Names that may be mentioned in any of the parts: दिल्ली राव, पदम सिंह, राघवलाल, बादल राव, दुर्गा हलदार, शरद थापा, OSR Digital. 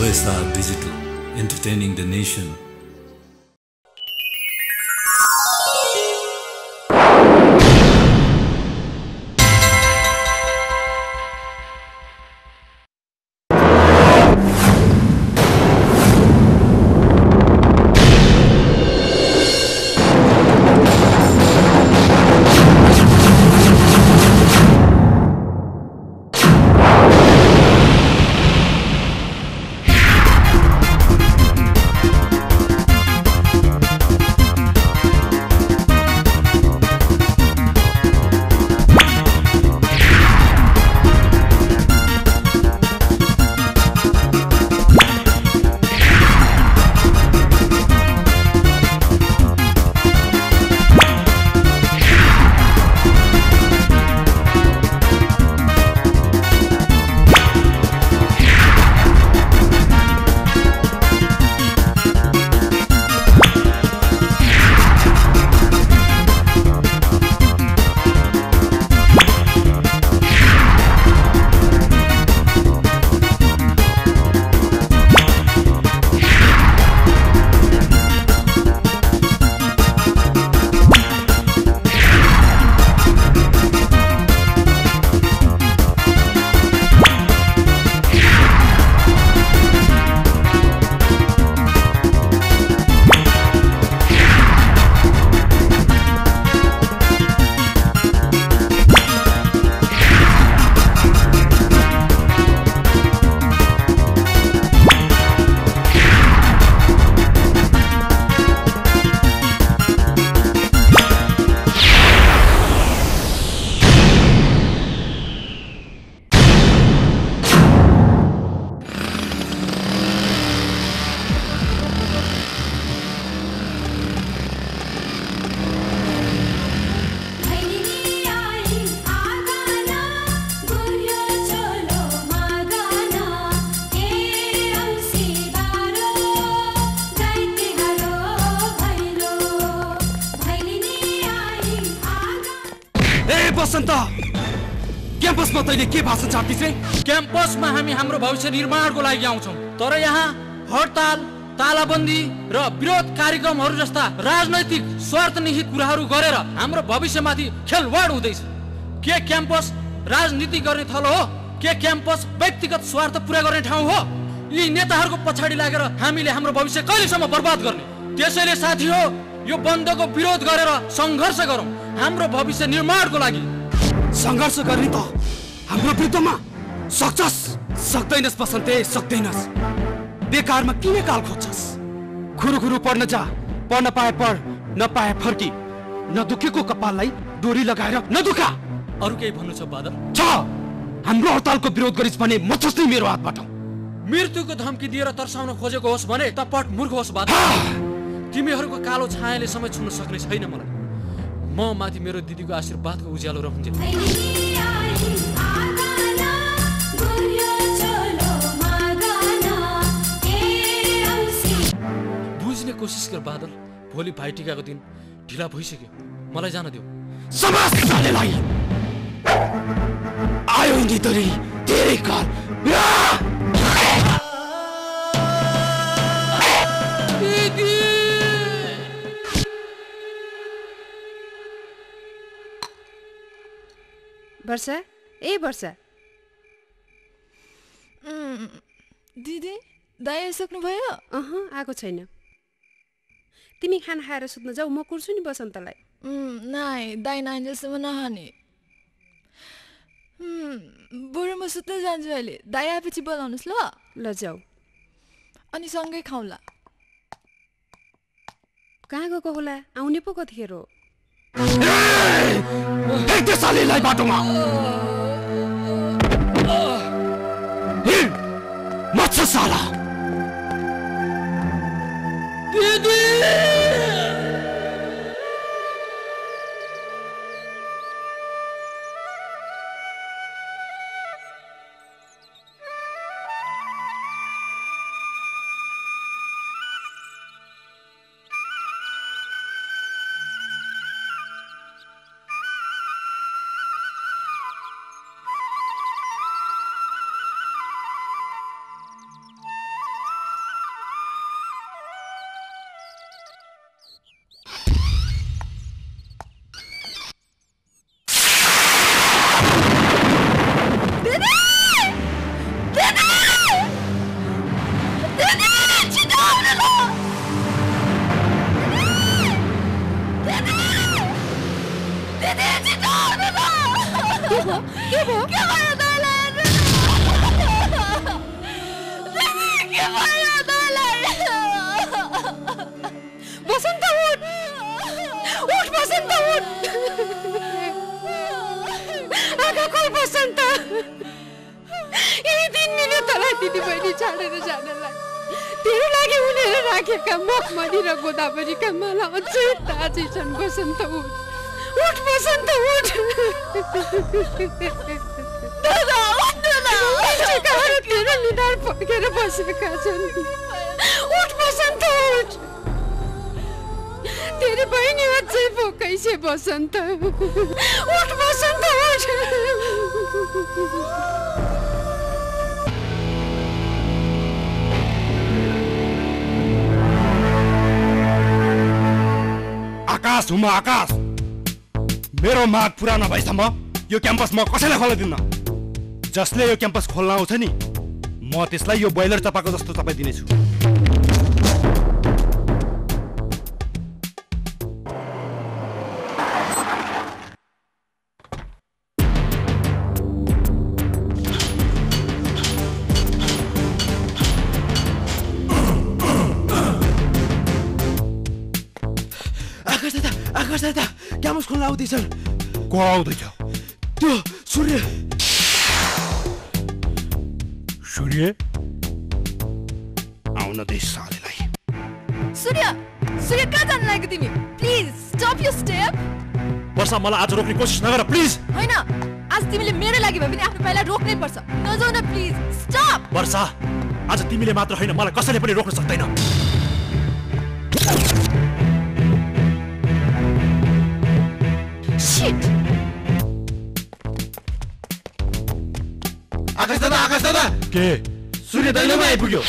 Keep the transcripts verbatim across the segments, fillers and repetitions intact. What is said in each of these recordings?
O S R Digital, entertaining the nation. Basant campus में तैले के भाषण छाप्तीस रे? कैंपस में हामी हाम्रो भविष्य निर्माण को लागि आउँछौं, तर यहाँ हड़ताल, तालाबन्दी र विरोध कार्यक्रमहरु जस्ता राजनैतिक स्वार्थ निहित कुराहरु गरेर हाम्रो भविष्यमाथि खेलवाड हुँदैछ। के कैंपस राजनीति गर्ने थलो हो? के कैंपस व्यक्तिगत स्वार्थ पूरा गर्ने ठाउँ हो? यी नेताहरुको पछाडी लागेर हामीले हाम्रो भविष्य कहिलेसम्म बर्बाद गर्ने? त्यसैले साथीहरु, यो बन्दको विरोध गरेर संघर्ष गरौं, हाम्रो भविष्य निर्माणको लागि। संघर्ष गर्ने त हाम्रो विरुद्धमा सक्छस्? सक्दैनस् बसन्ते, सक्दैनस्। बेकारमा किन काल खोज्छस्? खुरुखुरु पढ्न जा, पढ्न पाए पढ, नपाए फर्की। नदुखेको कपाललाई डोरी लगाएर नदुखा। अरु केही भन्नु छ बादल? छ। हाम्रो हडतालको विरोध गरिस् भने म छस् मेरो हातबाट। मृत्युको धम्की दिएर तर्साउन खोजेको होस् भने त पट मूर्ख होस् बादल। तिमीहरुको कालो छायाले समय छुन सक्ने छैन मलाई। म माथि मेरो दिदीको आशीर्वादको उज्यालो रहन्छ। बुझ्ने कोसिस गर बादल, भोलि भाइटिकाको दिन ढिला भइसक्यो, मलाई जान देऊ। समाज सालेलाई आयो नितरी धेरै काल। वर्षा, ए वर्षा दिदी, दाइ आइसक्नु भयो? अह आएको छैन। तिमी खाना खाएर सुत्न जाऊ, म कुर्छु नि बसन्तलाई। नाइ दाइ नआइन्जेलसम्म नहाने, बरु म सुत्न जान्छु अहिले। दाइ आएपछि बोलाउनुहोस् ल। ल जाऊ, अनि सँगै खाउँला। कहाँ गएको होला? आउने पो कतिखेर हो? सालेलाई बाटोमा मत्स्य साला। दिदी बसंत उठ उठ बसंत उठ अगं कोण बसंत दिन मी तुला दिदी बहिणी छाडेर जाणार तेरे लागे उनेर राखेका मुख मनी र गोदावरीका माला अझै ताजी छन् बसंत उठ उठ बसंत उठ दादा उठ दादा तेरे निधार पकेर बसेका छन् उठ बसंत उठ तेरी बहिनी अझै भोकै छ बसंत उठ बसंत उठ आकाश हुमा आकाश मेरो माग पूरा नभएसम्म यो क्याम्पस म कसैलाई खोल्न दिन्न जसले यो क्याम्पस खोल्न आउँछ नि म त्यसलाई यो बयलर चपाको जस्तो चपाइ दिनेछु। सर, को आउँदैछ? त्यो सूर्य सूर्य आउन दे सालेलाई। सूर्य सूर्य कहाँ जान लाग्यो तिमी? Please stop your step. वर्षा मलाई आज रोक्ने कोसिस नगर प्लिज। होइन आज तिमीले मेरो लागि भए पनि आफ्नो पाइला रोक्नै पर्छ। नजाऊ न प्लिज स्टप। वर्षा आज तिमीले मात्र होइन मलाई कसैले पनि रोक्न सक्दैन। आकाश दादा आकाश दादा के सूर्य दैलोमा आइपुग्यो।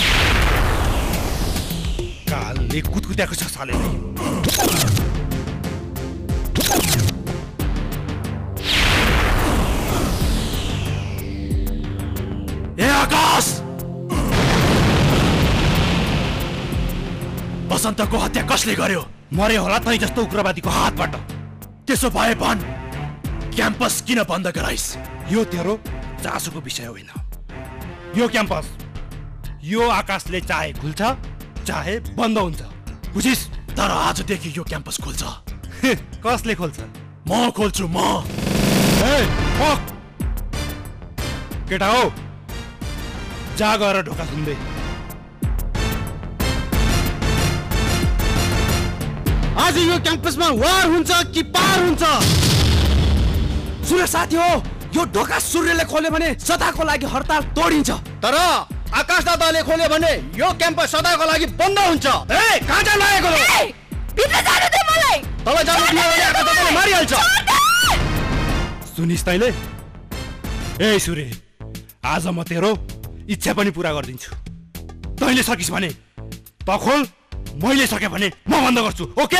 कालले कुतकुत्याको छ साले। ए आकाश बसन्तको हत्या कसले गर्यो? मरे होला तै जस्तो उग्रवादीको हातबाट। त्यसो भए भन क्याम्पस किन बन्द गराइस? यो तेरो चासोको विषय होइन। यो क्याम्पस यो आकाशले चाहे खुल्छ चाहे बन्द हुन्छ बुझिस्? तर आजदेखि यो क्याम्पस खुल्छ। कसले खोल्छ? म खोल्छु म। केटा हो जा गएर ढोका सुन्दै। आज यो क्याम्पसमा वार हुन्छ कि पार हुन्छ। सूर्य साथी हो यो ढोका सूर्यले खोल्यो भने सदाको लागि हडताल तोडिन्छ तर आकाश दादाले खोल्यो भने यो क्याम्पस सदाको लागि बन्द हुन्छ। ए कहाँ जान लागेको? भित्र जानु दे मलाई। तल जानु दियो भने आकाश दादाले मारिहाल्छ। सुनिस् तैले? ए सूर्य आज म तेरो इच्छा पनि पूरा गर्दिन्छु। तैले सकिस् भने त खोल मैले सके भने म बन्द गर्छु। ओके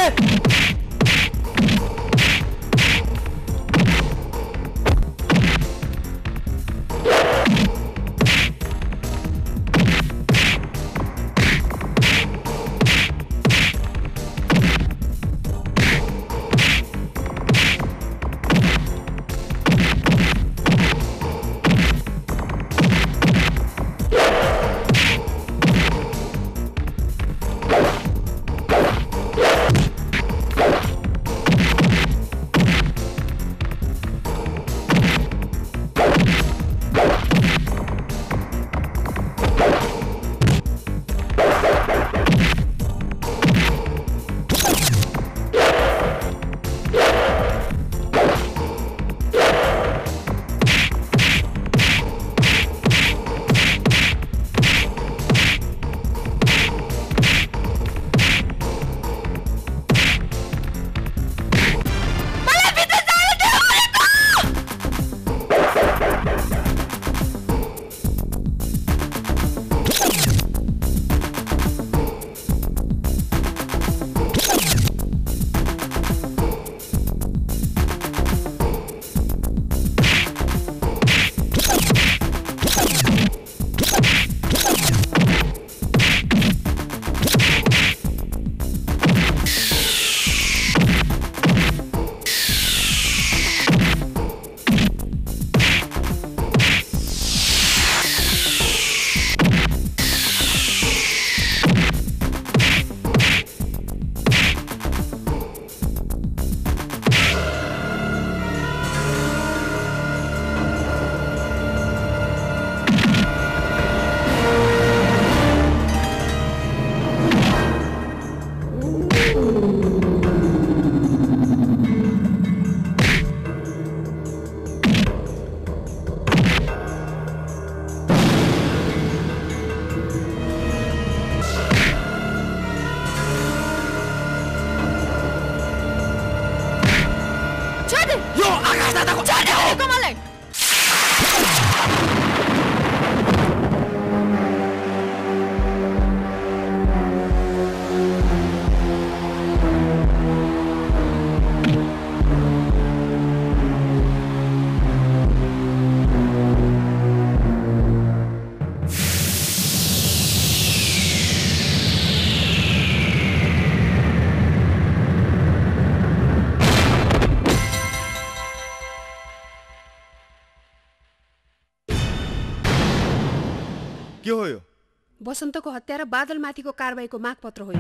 बसन्तको हत्या र बादलमाथिको कारबाहीको मागपत्र होइन।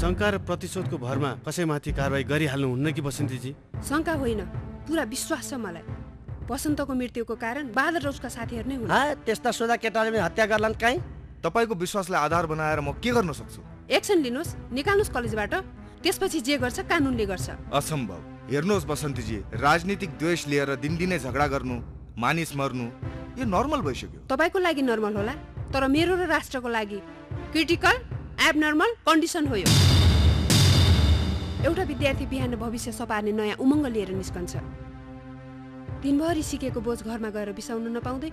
शंका र प्रतिशोधको भरमा कसैमाथि कारबाही गरिहाल्नु हुन्न कि बसन्तजी? शंका होइन, पुरा विश्वास छ मलाई। बसन्तको मृत्युको कारण बादल र उसका साथीहरु नै हुन्। हा, त्यस्ता सोधा केटाले हत्या गर्लान् काई? तपाईको विश्वासलाई आधार बनाएर म के गर्न सक्छु? एक्सन लिनुहोस्, निकाल्नुस् कलेजबाट, त्यसपछि जे गर्छ कानुनले गर्छ। असम्भव। हेर्नुहोस् बसन्तजी, राजनीतिक द्वेष लिएर दिनदिनै झगडा गर्नु, मानिस मर्नु यो नर्मल भइसक्यो। तपाईको लागि नर्मल होला, तर मेरो र राष्ट्रको लागि क्रिटिकल एब्नर्मल कन्डिसन हो यो। एउटा विद्यार्थी बिहान भविष्य सपार्ने नयाँ उमङ्ग लिएर निस्कन्छ। दिनभरि सिकेको बोझ घरमा गएर बिसाउन नपाउँदै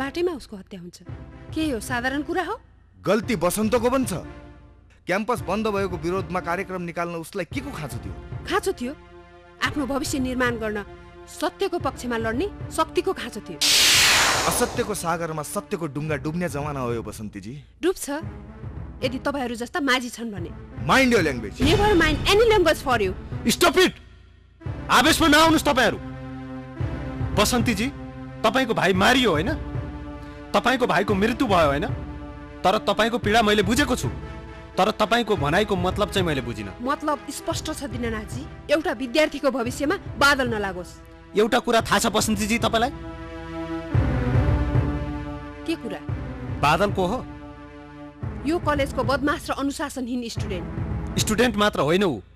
बाटैमा उसको हत्या हुन्छ। के यो साधारण कुरा हो? गल्ती बसन्तको पनि छ। क्याम्पस बन्द भएको विरोधमा कार्यक्रम निकाल्न उसलाई के को खाँचो थियो? खाँचो थियो आफ्नो भविष्य निर्माण गर्न, सत्यको पक्षमा लड्ने शक्तिको खाँचो थियो। असत्यको सागरमा सत्यको डुङ्गा डुब्ने जमाना हो यो बसन्तजी। डुब्छ यदि तपाईहरु जस्ता माझी छन् भने। Mind your language. Never mind any language for you. Stop it. आवेशमा नआउनुस् तपाईहरु। बसन्तजी, तपाईको भाइ मारियो हैन? तपाईको भाइको मृत्यु भयो हैन? तर तपाईको पीडा मैले बुझेको छु। तर तपाईको भनाइको मतलब चाहिँ मैले बुझिन। मतलब स्पष्ट छ दिननाथजी, एउटा विद्यार्थीको भविष्यमा बादल नलागोस्। एउटा कुरा थाहा छ बसन्तजी तपाईलाई? के कुरा? बादल को हो? यो कलेजको बदमाश र अनुशासनहीन स्टुडेन्ट। स्टुडेन्ट मात्र होइन उ,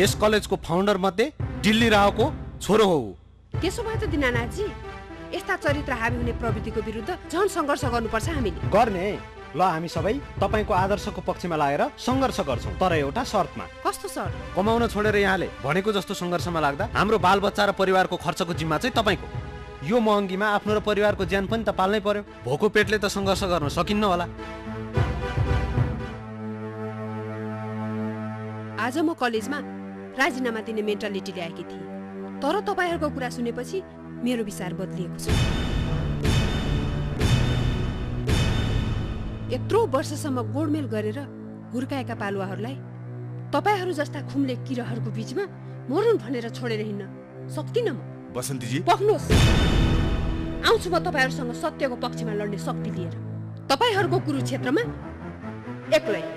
यस कलेजको फाउन्डर मध्ये दिल्ली रावको छोरो हो उ। त्यसो भए त दिनानाथजी, यस्ता चरित्र हावी हुने प्रवृत्तिको विरुद्ध झन् संघर्ष गर्नुपर्छ हामीले। गर्ने ल, हामी सबै तपाईको आदर्शको पक्षमा लागेर संघर्ष गर्छौं, तर एउटा शर्तमा। कस्तो शर्त? कमाउन छोडेर यहाँले भनेको जस्तो संघर्षमा लाग्दा हाम्रो बालबच्चा र परिवारको खर्चको जिम्मा चाहिँ तपाईको। यो महँगीमा आफ्नो र परिवारको ज्यान पनि त पाल्नै पर्यो। भोको पेटले त संघर्ष गर्न सकिन्न होला। आज म कलेजमा राजीनामा दिने मेन्टालिटी ल्याएकी थिए, तर तपाईहरुको कुरा सुनेपछि मेरो विचार बदलिएको छ। यत्रो वर्षसम्म गोडमेल गरेर हुर्काएका पालुवाहरूलाई तपाईहरू जस्ता खुम्ले किराहरूको बीचमा मरुन् भनेर छोडेर हिन्न सक्दिन म। बसन्तजी पख्नुहोस्, आउँछु म तपाईहरूसँग सत्यको पक्षमा लड्ने शक्ति लिएर, तपाईहरूको कुरुक्षेत्रमा एक्लै।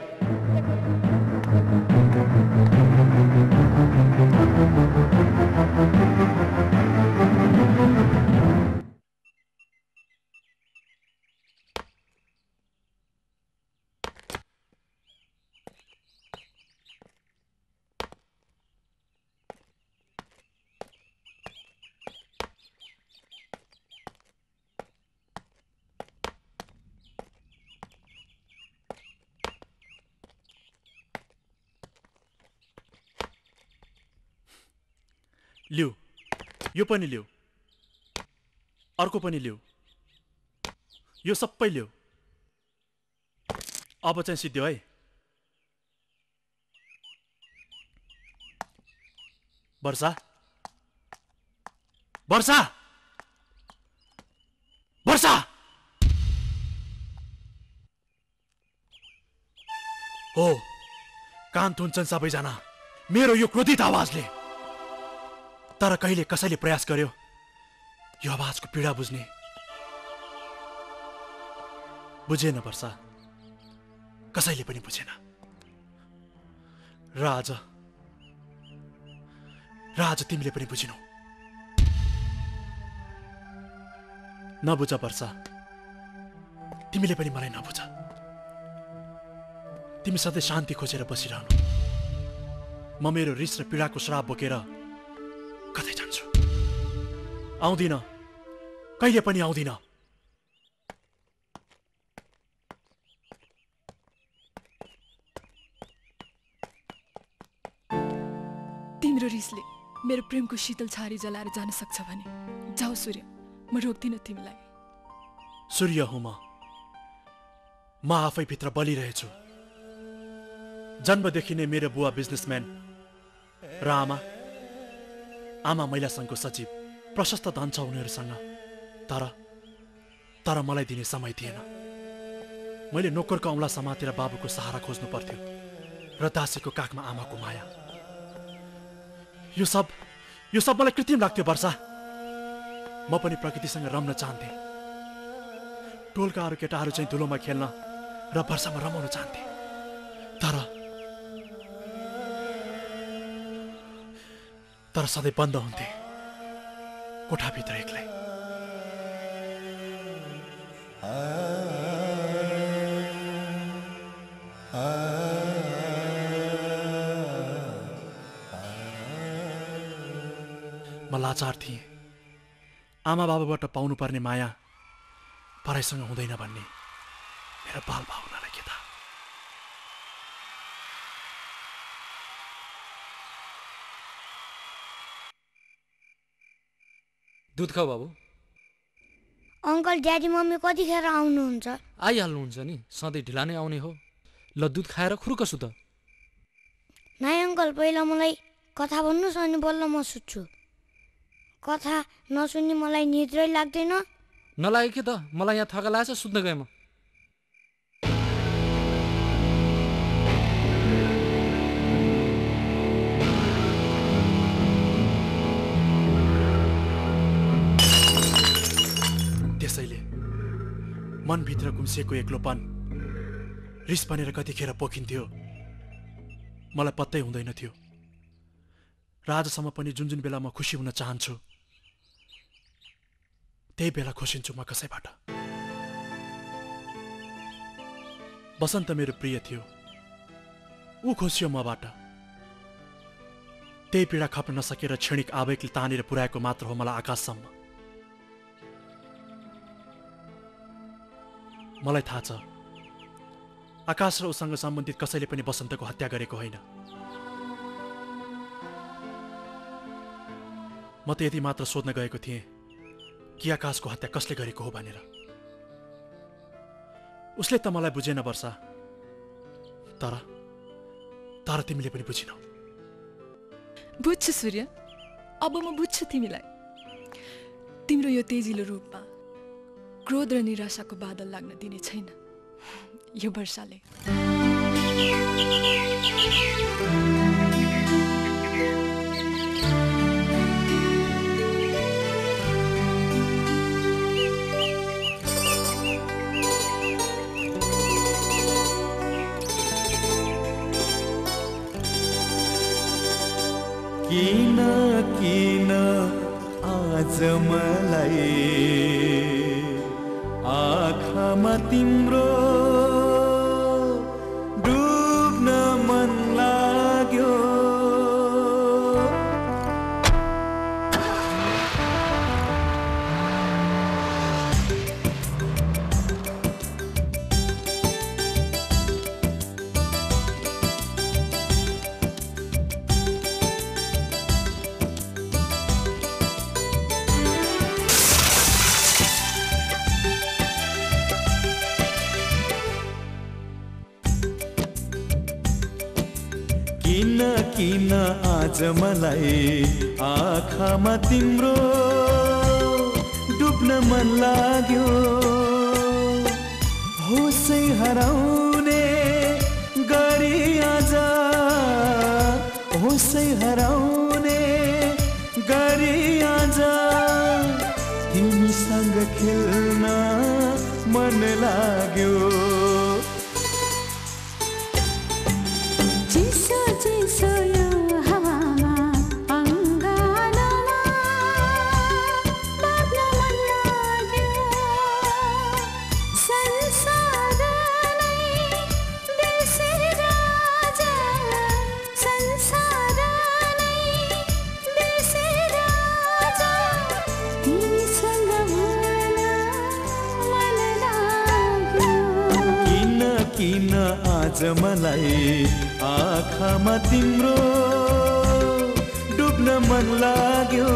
लिऊ यो पनि, लिऊ अर्को पनि, लिऊ यो सबै लिऊ। अब चाहिँ सिद्धि है। वर्षा वर्षा वर्षा हो, कान थुन्छन् सबैजना मेरो यो क्रोधित आवाजले। तर कहिले कसैले प्रयास गर्यो यो आवाजको पीडा बुझ्ने? बुझेन वर्षा, कसैले पनि बुझेन। र आज र आज तिमीले पनि बुझिनौ। नबुझ वर्षा, तिमीले पनि मलाई नबुझ। तिमी सधैँ शान्ति खोजेर बसिरहनु, म मेरो रिस र पीडाको श्राप बोकेर कतै जान्छु। आउँदिन, कहिले पनि आउँदिन। तिम्रो रिसले मेरो प्रेमको शीतल छारी जलाएर जान सक्छ भने जाऊ सूर्य, म रोक्दिन तिमीलाई। सूर्य हो म, म आफैभित्र बलिरहेछु। जन्मदेखि नै मेरो बुवा बिजनेसम्यान र आमा आमा महिला संघको सचिव, प्रशस्त धन छ उनीहरूसँग। तर तर मलाई दिने समय थिएन। मैले नोकरको औँला समातेर बाबुको सहारा खोज्नु पर्थ्यो र दासीको काखमा आमाको माया। यो सब यो सब मलाई कृत्रिम लाग्थ्यो वर्षा। म पनि प्रकृतिसँग रम्न चाहन्थे। टोलका अरू केटाहरू चाहिँ धुलोमा खेल्न र वर्षामा रमाउन चाहन्थे। तर तर सधैँ बन्द हुन्थे कोठाभित्र एक्लै। म लाचार थिएँ। आमा बाबाबाट पाउनुपर्ने माया पराईसँग हुँदैन भन्ने मेरो बाल भावनालाई के थाहा। दूध खाऊ बाबु। अंकल ड्याडी मम्मी कतिखेर आउनुहुन्छ? आइहाल्नुहुन्छ नि, सधैँ ढिला नै आउने हो। ल दूध खाएर खुर्क सु त। नाइ अंकल, पहिला मलाई कथा भन्नुहोस् अनि बल्ल म सुत्छु। कथा नसुनी मलाई निद्रै लाग्दैन। नलाग्यो के त, मलाई यहाँ थका लाग्छ, सुत्न गएँ म। त्यसैले मनभित्र गुम्सिएको एक्लोपन रिस बनेर कतिखेर पोखिन्थ्यो, मलाई पत्तै हुँदैन थियो। र आजसम्म पनि जुन जुन बेला म खुसी हुन चाहन्छु त्यही बेला खुसिन्छु म कसैबाट। बसन्त मेरो प्रिय थियो, ऊ खुसियो मबाट। त्यही पीडा खप्न नसकेर क्षणिक आवेगले तानेर पुर्याएको मात्र हो मलाई आकाशसम्म। मलाई थाहा छ आकाश र उसँग सम्बन्धित कसैले पनि बसन्तको हत्या गरेको होइन। म त यति मात्र सोध्न गएको थिएँ कि आकाशको हत्या कसले गरेको हो भनेर। उसले त मलाई बुझेन वर्षा, तर तर तिमीले पनि बुझिनौ। बुझ्छु सूर्य, अब म बुझ्छु तिमीलाई। तिम्रो यो तेजिलो रूपमा क्रोध र निराशाको बादल लाग्न दिने छैन यो वर्षाले। किन किन आज मलाई आँखामा तिम्रो डुब्न मन लाग्यो। किन आज मलाई आँखामा तिम्रो डुब्न मन लाग्यो। होसै हराउने गरी आज, होसै हराउने गरी आज तिमीसँग खेल्न मन लाग्यो। किन आज मलाई आँखामा तिम्रो डुब्न मन लाग्यो।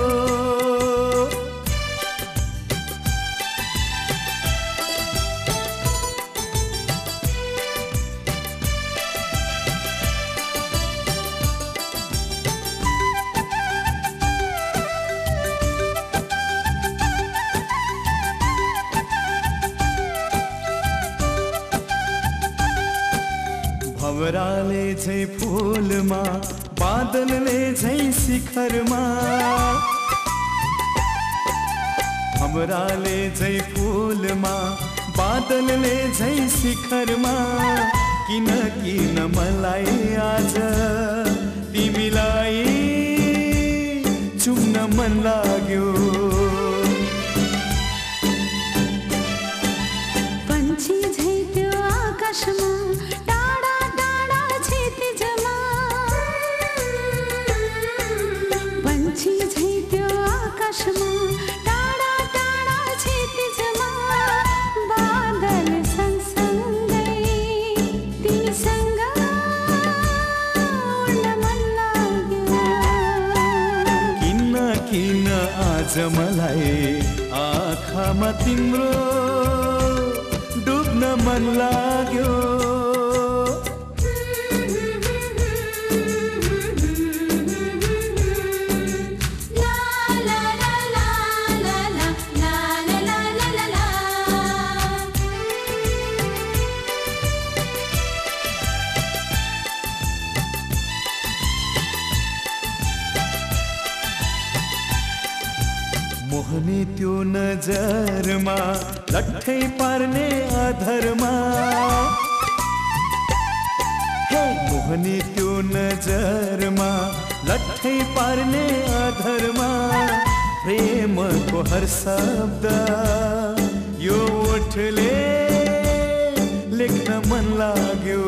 भवराले झै फूलमा, बादलले झै शिखरमा, डबराले झै फूल मा, बादलले झै शिखर मा, किन किन मलाई आज तिमीलाई चुम्न मन लाग्यो। आज मलाई आँखामा तिम्रो डुब्न मन लाग्यो। मोहनी त्यो नजरमा लट्ठै पार्ने अधरमा, मोहनी त्यो नजरमा लट्ठै पार्ने अधरमा, प्रेमको हर शब्द यो ओठले लेख्न मन लाग्यो।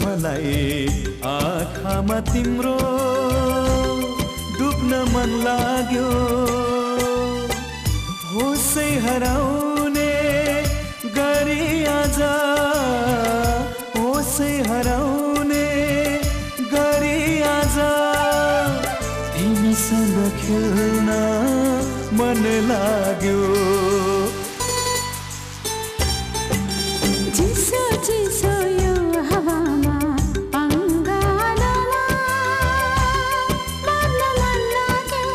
मलाई आँखामा तिम्रो डुब्न मन लाग्यो। होसै हराउने गरी आज, होसै हराउने गरी आज, तिमीसँग खेल्न मन लाग्यो। चिसो चिसो यो हावामा अङ्गालोमा बाँड्न मन लाग्यो,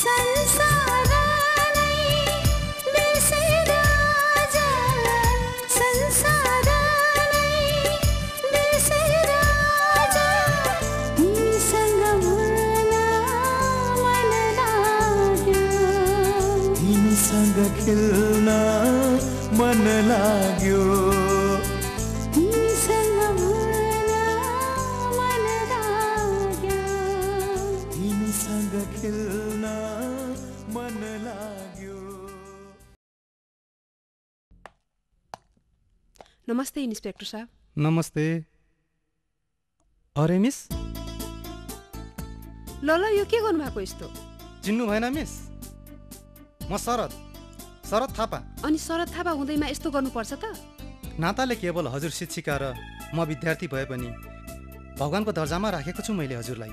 संसारलाई बिर्सेर जान, संसारलाई बिर्सेर जान, तिमीसँग भुल्न मन लाग्यो, तिमीसँग खेल्न मन लाग्यो, तिमीसँग भुल्न मन लाग्यो, तिमीसँग खेल्न मन लाग्यो। नमस्ते इन्स्पेक्टर साहब। नमस्ते। अरे मिस, ल ल यो के गर्नु भएको यस्तो? चिन्नु भएन मिस, म शरद शरद थापा। अनि शरद थापा हुँदैमा यस्तो गर्नुपर्छ त? नाताले केवल हजुर शिक्षिका र म विद्यार्थी भए पनि भगवानको दर्जामा राखेको छु मैले हजुरलाई।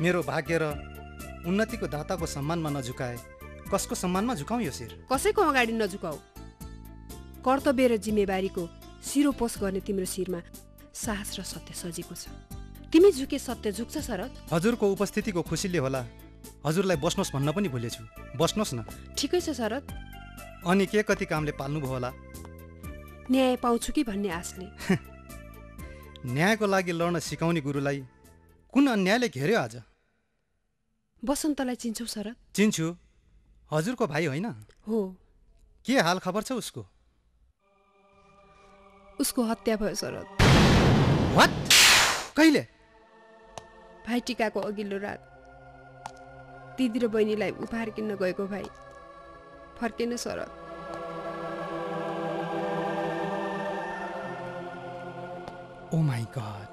मेरो भाग्य र उन्नतिको दाताको सम्मानमा नझुकाए कसको सम्मानमा झुकाऊ? यो शिर कसैको अगाडि नझुकाऊ। कर्तव्य र जिम्मेवारीको शिरोपोष गर्ने तिम्रो शिरमा साहस र सत्य सजिएको छ। तिमी झुके सत्य झुक्छ शरद। हजुरको उपस्थितिको खुसीले होला हजुरलाई बस्नुहोस् भन्न पनि भुलेछु। बस्नुहोस् न। ठिकै छ शरद। अनि के कति कामले पाल्नुभयो होला? न्याय पाउँछु कि भन्ने आशले। न्यायको लागि लड्न सिकाउने गुरुलाई कुन अन्यायले घेर्यो आज? बसन्तलाई चिन्छौ शरद? चिन्छु, हजुरको भाइ होइन? हो। के हाल खबर छ उसको? उसको हत्या भयो शरद। वाट? कहिले? भाइटिकाको अघिल्लो रात। दिदी र बहिनीलाई उपहार किन्न गएको भाइ फर्केन शरद। ओ माई गॉड।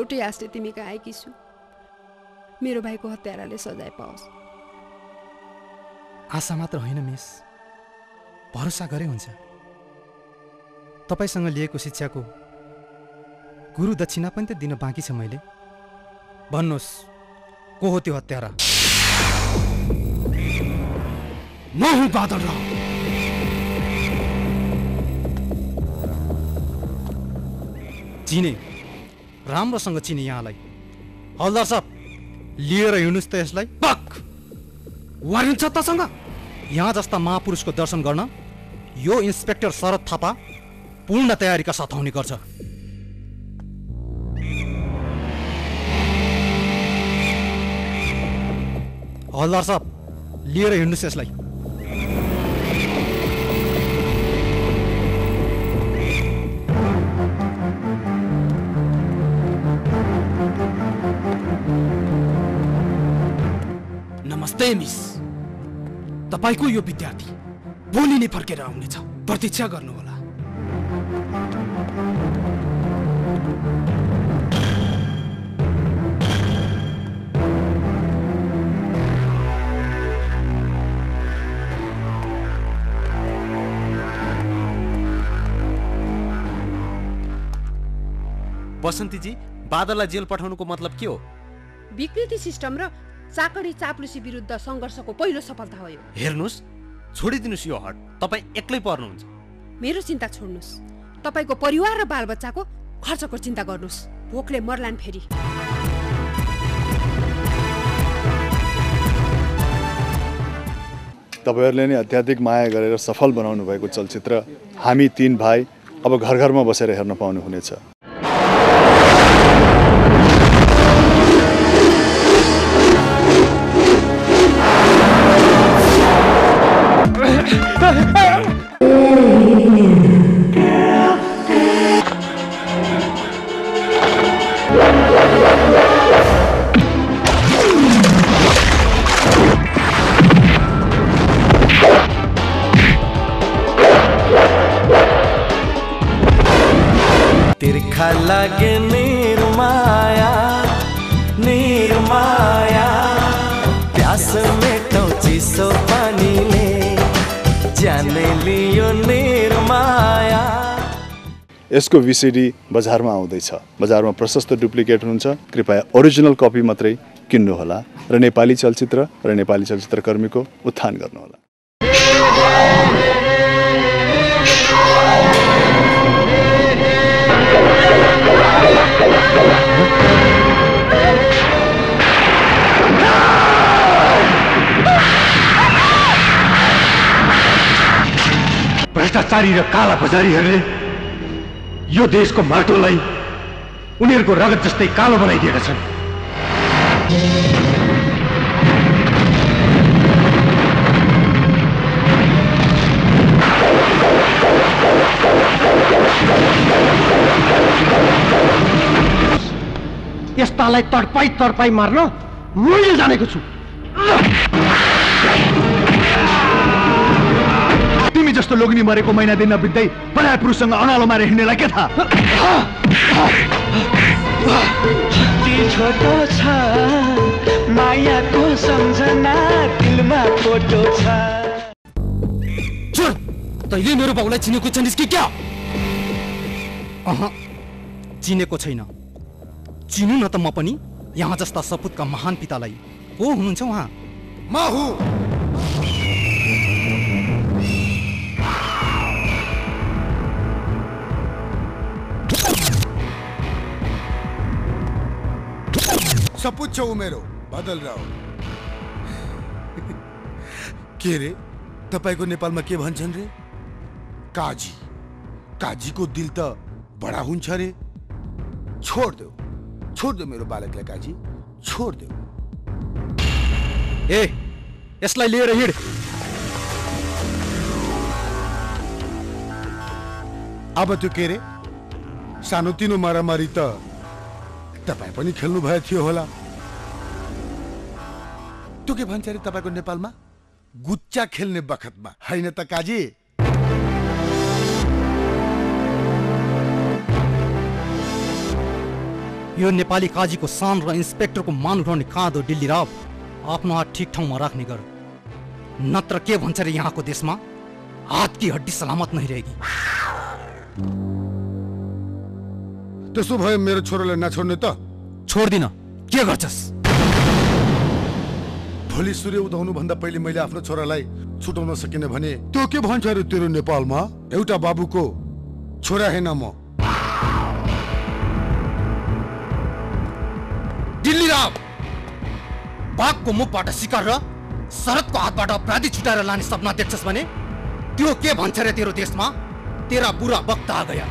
एउटै आशले तिमी कहाँ आएकी छु, मेरो भाइको हत्याराले सजाय पाओस्। आशा मात्र होइन मिस, भरोसा गरे हुन्छ। तपाईँसँग लिएको शिक्षाको गुरु दक्षिणा पनि त दिन बाँकी छ मैले। भन्नुहोस् को होती हत्यारा। मैं हूं बादल राव। चिने राम्रोसँग चिने यहाँलाई। हल्दार साहब लिएर हिँड्नुस् त यसलाई। पक वारन्ट छ तसँग। यहाँ जस्ता महापुरुषको दर्शन गर्न यो इन्स्पेक्टर शरद थापा पूर्ण तयारीका साथ आउने गर्छ। हल्दार साहब लिएर हिँड्नुस् यसलाई। तपाईको यो विद्यार्थी भोलि नै फर्केर आउनेछ, प्रतीक्षा गर्नुहोला। बसन्तीजी, बादललाई जेल पठाउनुको मतलब के हो? विकृति सिस्टम र चाकडी चाप्लुसी विरुद्ध संघर्षको पहिलो सफलता हो यो। हेर्नुस्, छोडिदिनुस् यो हट, तपाई एक्लै पर्नुहुन्छ। मेरो चिन्ता छोड्नुस्, तपाईको परिवार र बालबच्चाको खर्चको चिन्ता गर्नुस्। भोकले मर्लान फेरि। तपाईहरुले नै अत्याधिक माया गरेर सफल बनाउनु भएको चलचित्र हामी तीन भाई अब घर घरमा बसेर हेर्न पाउनु हुनेछ। लगे निर्माया निर्माया प्यास मेटो चिसो पानीले जाने लियो निर्माया। यसको भिसिडी बजारमा आउँदैछ। बजारमा प्रशस्त डुप्लिकेट हुन्छ। कृपया ओरिजिनल कपी मात्रै किन्नुहोला र नेपाली चलचित्र र नेपाली चलचित्रकर्मीको उत्थान गर्नुहोला। भ्रष्टाचारी र काला बजारीहरूले यो देशको माटोलाई उनीहरूको रगत जस्तै कालो बनाइदिएका छन्। यस्तालाई तडपाई तडपाई मार्न मैले जानेको छु। तिमी जस्तो लोग्नी मरेको महिना दिन नबित्दै पराया पुरुषसँग अनालो मारे हिँड्नेलाई के थाहा? छोटो छ मायाको सम्झना दिलमा फोटो छ। छोड, तैले मेरो बाउलाई चिनेको छैनस् कि क्या? अह, चिनेको छैन। चिनु न त म पनि यहाँ जस्ता सपुतका महान पितालाई। को हुनुहुन्छ उहाँ? म हुँ। सपुत छौ मेरो बादल राव। के रे तपाईको नेपालमा के भन्छन् रे? काजी। काजीको दिल त बडा हुन्छ रे। छोड देऊ, छोड देऊ मेरो बालकलाई काजी, छोड देऊ। ए, यसलाई लिएर हिँड। अब त्यो के रे सानोतिनो मारामारी त तपाईं पनि खेल्नु भए थियो होला। त्यो के भन्छ अरे तपाईको नेपालमा? गुच्चा खेल्ने बखतमा, हैन त काजी? यो नेपाली काजीको सान र इन्स्पेक्टरको मान उठाउने काँध हो दिल्ली राव। आफ्नो हात ठिक ठाउँमा राख्ने गर, नत्र के भन्छ अरे यहाँको देशमा हात की हड्डी सलामत नहीं रहेगी। त्यसो भए मेरो छोरालाई नछोड्ने त? छोड्दिन, के गर्छस्? भोलि सूर्य उदाउनु भन्दा पहिले मैले आफ्नो छोरालाई छुटाउन सकिने भने त्यो के भन्छ रे तेरो नेपालमा एउटा बाबुको छोरा हैन म दिल्ली राम बाघको मुखबाट शिकार र शरदको हातबाट अपराधी छुटाएर लाने सपना देख्छस् भने त्यो के भन्छ रे तेरो देशमा तेरा बुरा वक्त आ गयो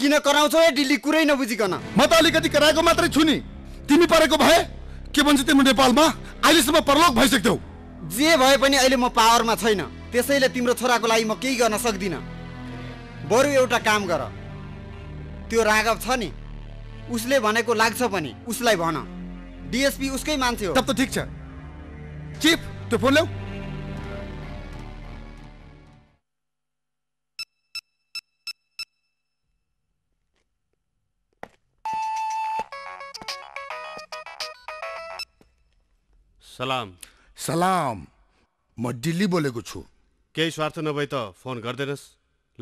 किन कराउँछौ ए दिल्ली कुरै नबुझिकन म त अलिकति कराएको मात्रै छु नि तिमी परेको भए के भन्छ तिम्रो नेपालमा अहिलेसम्म परलोक भइसक्यौ जे भए पनि अहिले म पावरमा छैन त्यसैले तिम्रो छोराको लागि म केही गर्न सक्दिन बरु एउटा काम गर त्यो राघव छ नि उसले भनेको लाग्छ पनि उसलाई भन डीएसपी उसकै मान्छे हो तब त ठीक छ चीफ त्यो फोन ल्याऊ सलाम सलाम म दिल्ली बोलेको छु केही स्वार्थ नभई त फोन गर्दैनस्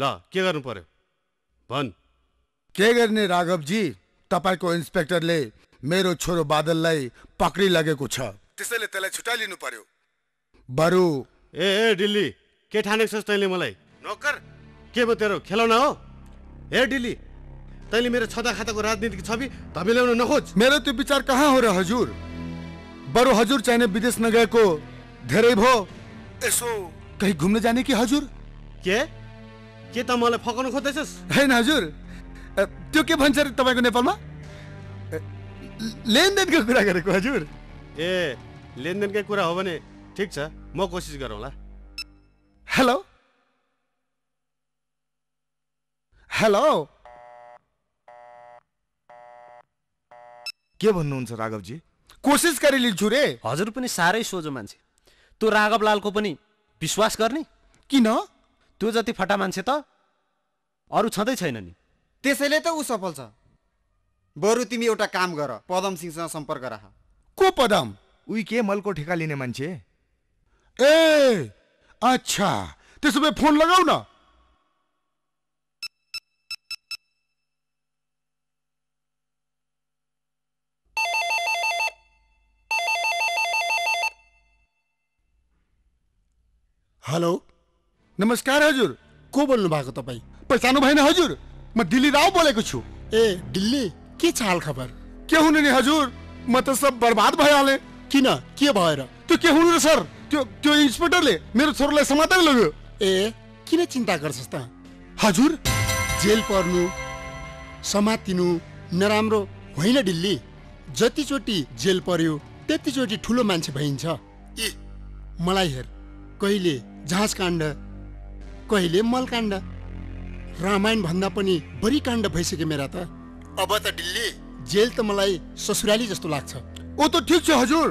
ल के गर्नु पर्यो भन के गर्ने राघव जी तपाईको इन्स्पेक्टरले मेरो छोरो बादललाई पक्री लागेको छ त्यसैले त्यसलाई छुटाइलिनु पर्यो बरु ए ए दिल्ली के ठानेको छस् तैले मलाई नोकर के म तेरो खेलौना हो ए दिल्ली तैले मेरो छदा खाताको राजनीतिक छवि धमिल्याउन नखोज मेरो त्यो विचार कहाँ हो र हजुर बरु हजुर चाहिने विदेश नगएको धेरै भो यसो कहीं घुम्न जाने कि हजुर के के त मलाई फकाउन खोज्दैछस् हैन हजुर त्यो के भन्छ रे तपाईको नेपालमा लेनदेनको कुरा गरेको हजुर ए लेनदेनकै कुरा हो भने ठीक छ म कोसिस गरौँला हेलो हेलो के भन्नुहुन्छ राघव जी कोशिश गरिलिन्छु रे हजुर पनि सारै सोझो मान्छे त्यो राघवलालको पनि विश्वास गर्ने किन त्यो जति फटा मान्छे त अरु छदै छैन नि त्यसैले त उ सफल छ बरु तिमी एउटा काम गर पदम सिंहसँग सम्पर्क राख को पदम उही के मलको ठेका लिने मान्छे ए अच्छा त्यसो भए फोन लगाऊ न हेलो नमस्कार हजुर को बोल्नु भएको तपाई पहिचानु भएन हजुर म दिल्ली राव बोलेको छु ए दिल्ली के चाल खबर के हुनु नि हजुर म त सब बर्बाद भयाले किन के भएर त्यो के हुनु र सर त्यो त्यो इन्स्पेक्टरले मेरो छोरालाई समातेर लग्यो ए किन चिन्ता गर्छस् त हजुर जेल पर्नु समातिनु नराम्रो होइन दिल्ली जतिचोटी जेल पर्यो त्यतिचोटी ठुलो मान्छे भइन्छ ए मलाई हेर कहिले झाँसकाण्ड कहिले मलकाण्ड रामायण भन्दा पनि बढी काण्ड भइसक्यो मेरा त अब त दिल्ली जेल त मलाई ससुराली जस्तो लाग्छ ओ त ठीक छ हजुर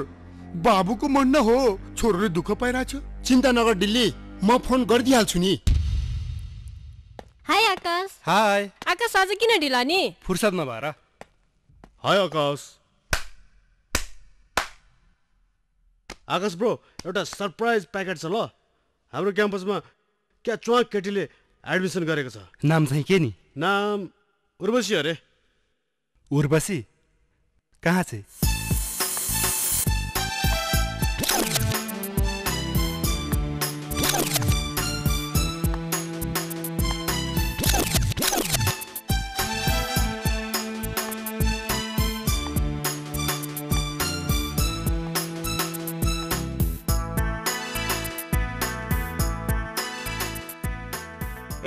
बाबुको मन न हो छोरोले दुःख पाइरहेछ चिन्ता नगर दिल्ली म फोन गरिदिहाल्छु नि हाय आकाश हाय आकाश आज किन ढिला नि फुर्सद नभएर हाय आकाश आकाश ब्रो एउटा सरप्राइज प्याकेट छ ल हाम्रो क्याम्पसमा क्या चुवाक केटीले एडमिसन गरेको छ नाम चाहिँ के नि नाम उर्वशी अरे उर्वशी कहाँ चाहिँ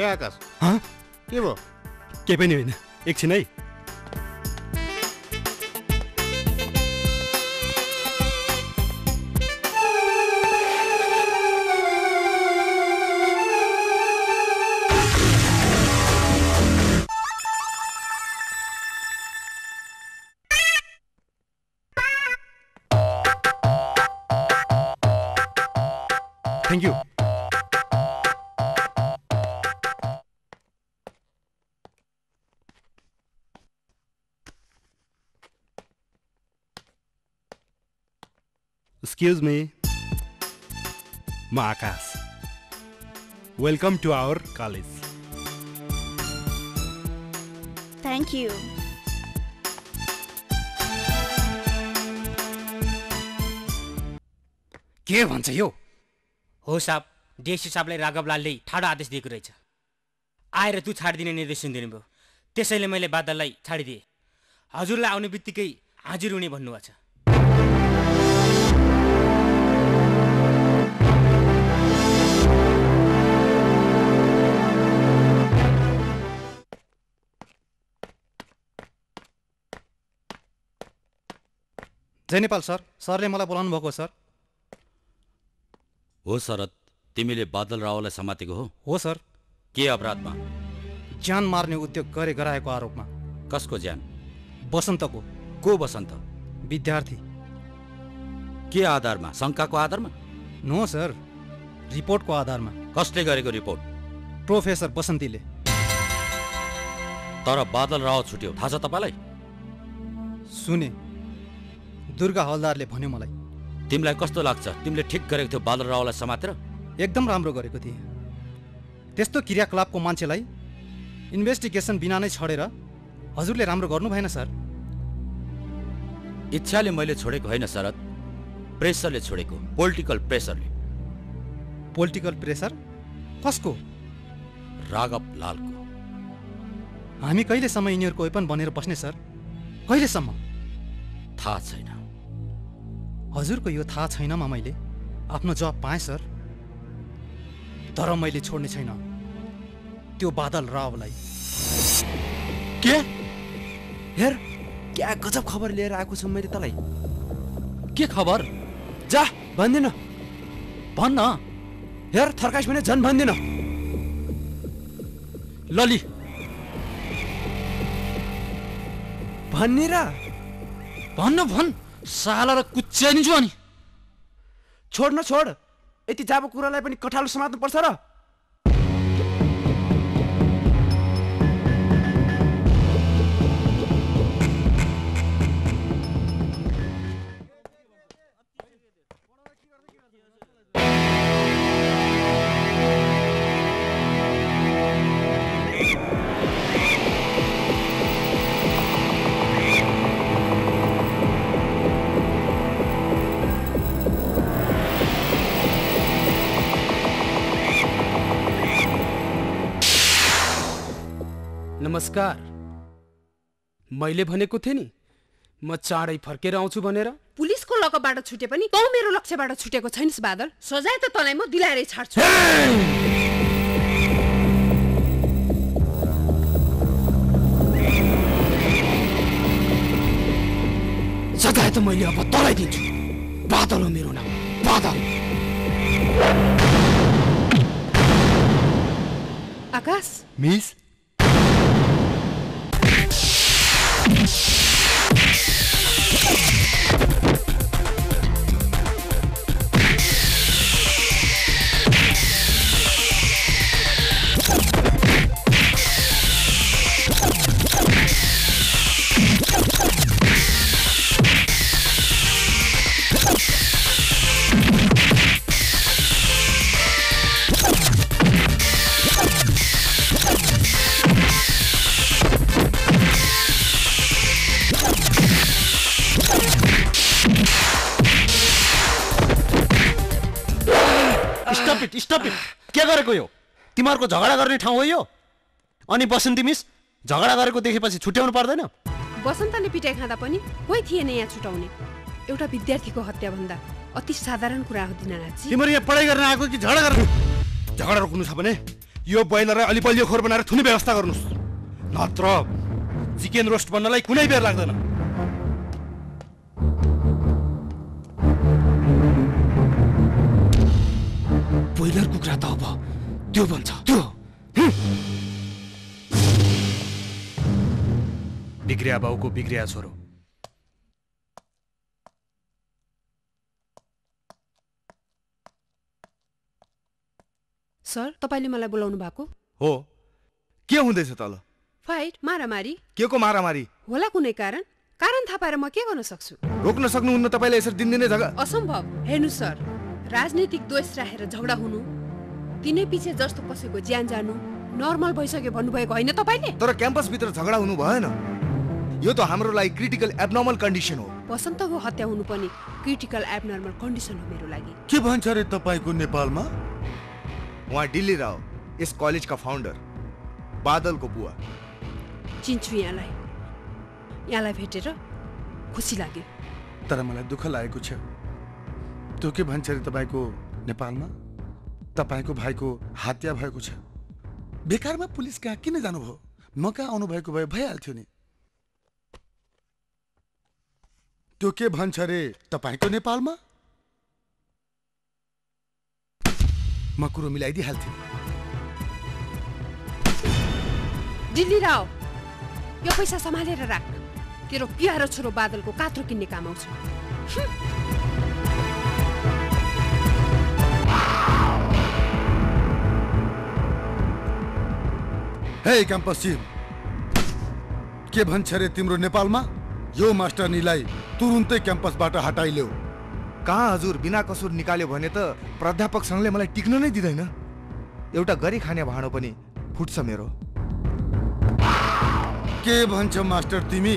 ए आकाश हाँ? के भो के पनि होइन एकछिन है थैंक यू Excuse me, म Akash welcome to our college thank you के भन्छ यो? हो साहब, डिएसपी साहबलाई राघवलालले ठाडो आदेश दिएको रहेछ। आएर तू छाडिदिने निर्देशन दिनुभयो, त्यसैले मैले बादललाई छाडिदिए। हजुरलाई आउने बित्तिकै हाजिर हुने भन्नुभएको छ। जय नेपाल सर, सरले मलाई बोलाउनु भएको सर। हो शरद, तिमीले बादल रावलाई समातेको हो? हो सर। के अपराधमा? जान मार्ने उद्योग गरे गराएको आरोपमा। कसको जान? बसन्तको। को बसन्त? विद्यार्थी। के आधारमा? शङ्काको आधारमा? नो सर, रिपोर्टको आधारमा। कसले गरेको रिपोर्ट? प्रोफेसर बसन्तीले। तर बादल राव छुट्यो, थाहा छ तपाईँलाई? सुने, दुर्गा हलदारले भन्यो मलाई। तिमीलाई कस्तो लाग्छ? तिमीले ठिक गरेको थियो बादल रावलाई समातेर? एकदम राम्रो गरेको थिए। त्यस्तो क्रियाकलापको मान्छेलाई इन्भेस्टिगेसन बिना नै छोडेर हजुरले राम्रो गर्नु भएन सर। इच्छाले मैले छोडेको होइन शरद, प्रेसरले छोडेको, पोलिटिकल प्रेसरले। Political pressure? कसको? राघव लालको। हामी कहिलेसम्म यिनीहरूको वेपन बनेर बस्ने सर? कहिलेसम्म? थाहा छैन। हजुरको यो थाहा छैनमा मैले आफ्नो जवाब पाएँ सर। तर मैले छोड्ने छैन त्यो बादल रावलाई। के हेर, क्या गजब खबर लिएर आएको छु मैले तलाई। के खबर? जा भन्दिन, भन्न। हेर थर्काइस् भने झन् भन्दिन। लली भन्ने र भन्न भन् साला र कुच्च्यानी जो अनि। छोड न छोड, यति जाबो कुरालाई पनि कठालो समात्नु पर्छ र। नमस्कार। मैले भनेको थिएँ नि म चाँडै फर्केर आउँछु भनेर। पुलिसको लकपबाट छुटे पनि तँ मेरो लक्ष्यबाट छुटेको छैनस् बादल। सजाय त तँलाई म दिलाएरै छाड्छु। सजाय त मैले अब तँलाई दिन्छु। बादल हो मेरो नाम, बादल। आकाश मिस, के गरेको यो? तिमीहरूको झगडा गर्ने ठाउँ हो यो? अनि बसन्ती मिस झगडा गरेको देखेपछि छुट्याउनु पर्दैन? बसन्तले पिटाइ खाँदा पनि कोही थिएन यहाँ छुटाउने। एउटा विद्यार्थीको हत्या भन्दा अति साधारण कुरा हो दिननाथजी। तिम्रो यहाँ पढाइ गर्न आएको कि झगडा गर्न? झगडा रोक्नु छ भने यो बयलरलाई अलि बलियो खोर बनाएर थुने व्यवस्था गर्नुस्, नत्र चिकन रोस्ट बन्नलाई कुनै बेर लाग्दैन। ब्रोइलर कुखुरा त अब त्यो भन्छ त्यो बिग्रिया बाउको बिग्रिया छोरो। सर, तपाईँले मलाई बोलाउनु भएको हो? के हुँदैछ तल? फाइट, मारामारी। के को मारामारी होला? कुनै कारण कारण थाहा पाएर म के गर्न सक्छु? रोक्न सक्नुहुन्न तपाईँले यसरी दिनदिनै झगडा? असम्भव। हेर्नु सर, राजनीतिक द्वेष राखेर झगडा हुनु, तिनै पछि जस्तो कसैको ज्यान जानु नर्मल भइसक्यो भन्नुभएको होइन तपाईँले? तर क्याम्पसभित्र झगडा हुनु भएन। यो त हाम्रो लागि क्रिटिकल एब्नर्मल कन्डिसन हो। वसन्तको हत्या हुनु पनि क्रिटिकल एब्नर्मल कन्डिसन हो मेरो लागि। के भन्छ रे तपाईको नेपालमा? उहाँ दिल्ली राव, यस कलेजका फाउन्डर, बादलको बुवा। चिन्छु यहाँलाई। यहाँलाई भेटेर खुसी लाग्यो। तर मलाई दुःख लागेको छ। त्यो के भन्छ रे तपाईको नेपालमा तपाईको भाइको हत्या भएको छ। बेकारमा पुलिस कहाँ किन जानुभयो? म कहाँ आउनु भएको भए भइहाल्थ्यो नि। त्यो के भन्छ रे तपाईको नेपालमा? म कुरो मिलाइदिहाल्थेँ। दिल्ली राव, यो पैसा सम्हालेर राख। तेरो प्यारो छोरो बादलको कात्रो किन्ने काम आउँछ। हे क्याम्पस टीम, के भन्छ रे तिम्रो नेपालमा? यो मास्टरनीलाई तुरुन्तै क्याम्पसबाट हटाइल्यो। कहाँ हजुर, बिना कसुर निकाल्यो भने त प्राध्यापक संघले मलाई टिक्न नै दिदैन। एउटा गरी खाने भाँडो पनि फुट्छ मेरो। के भन्छ मास्टर तिमी?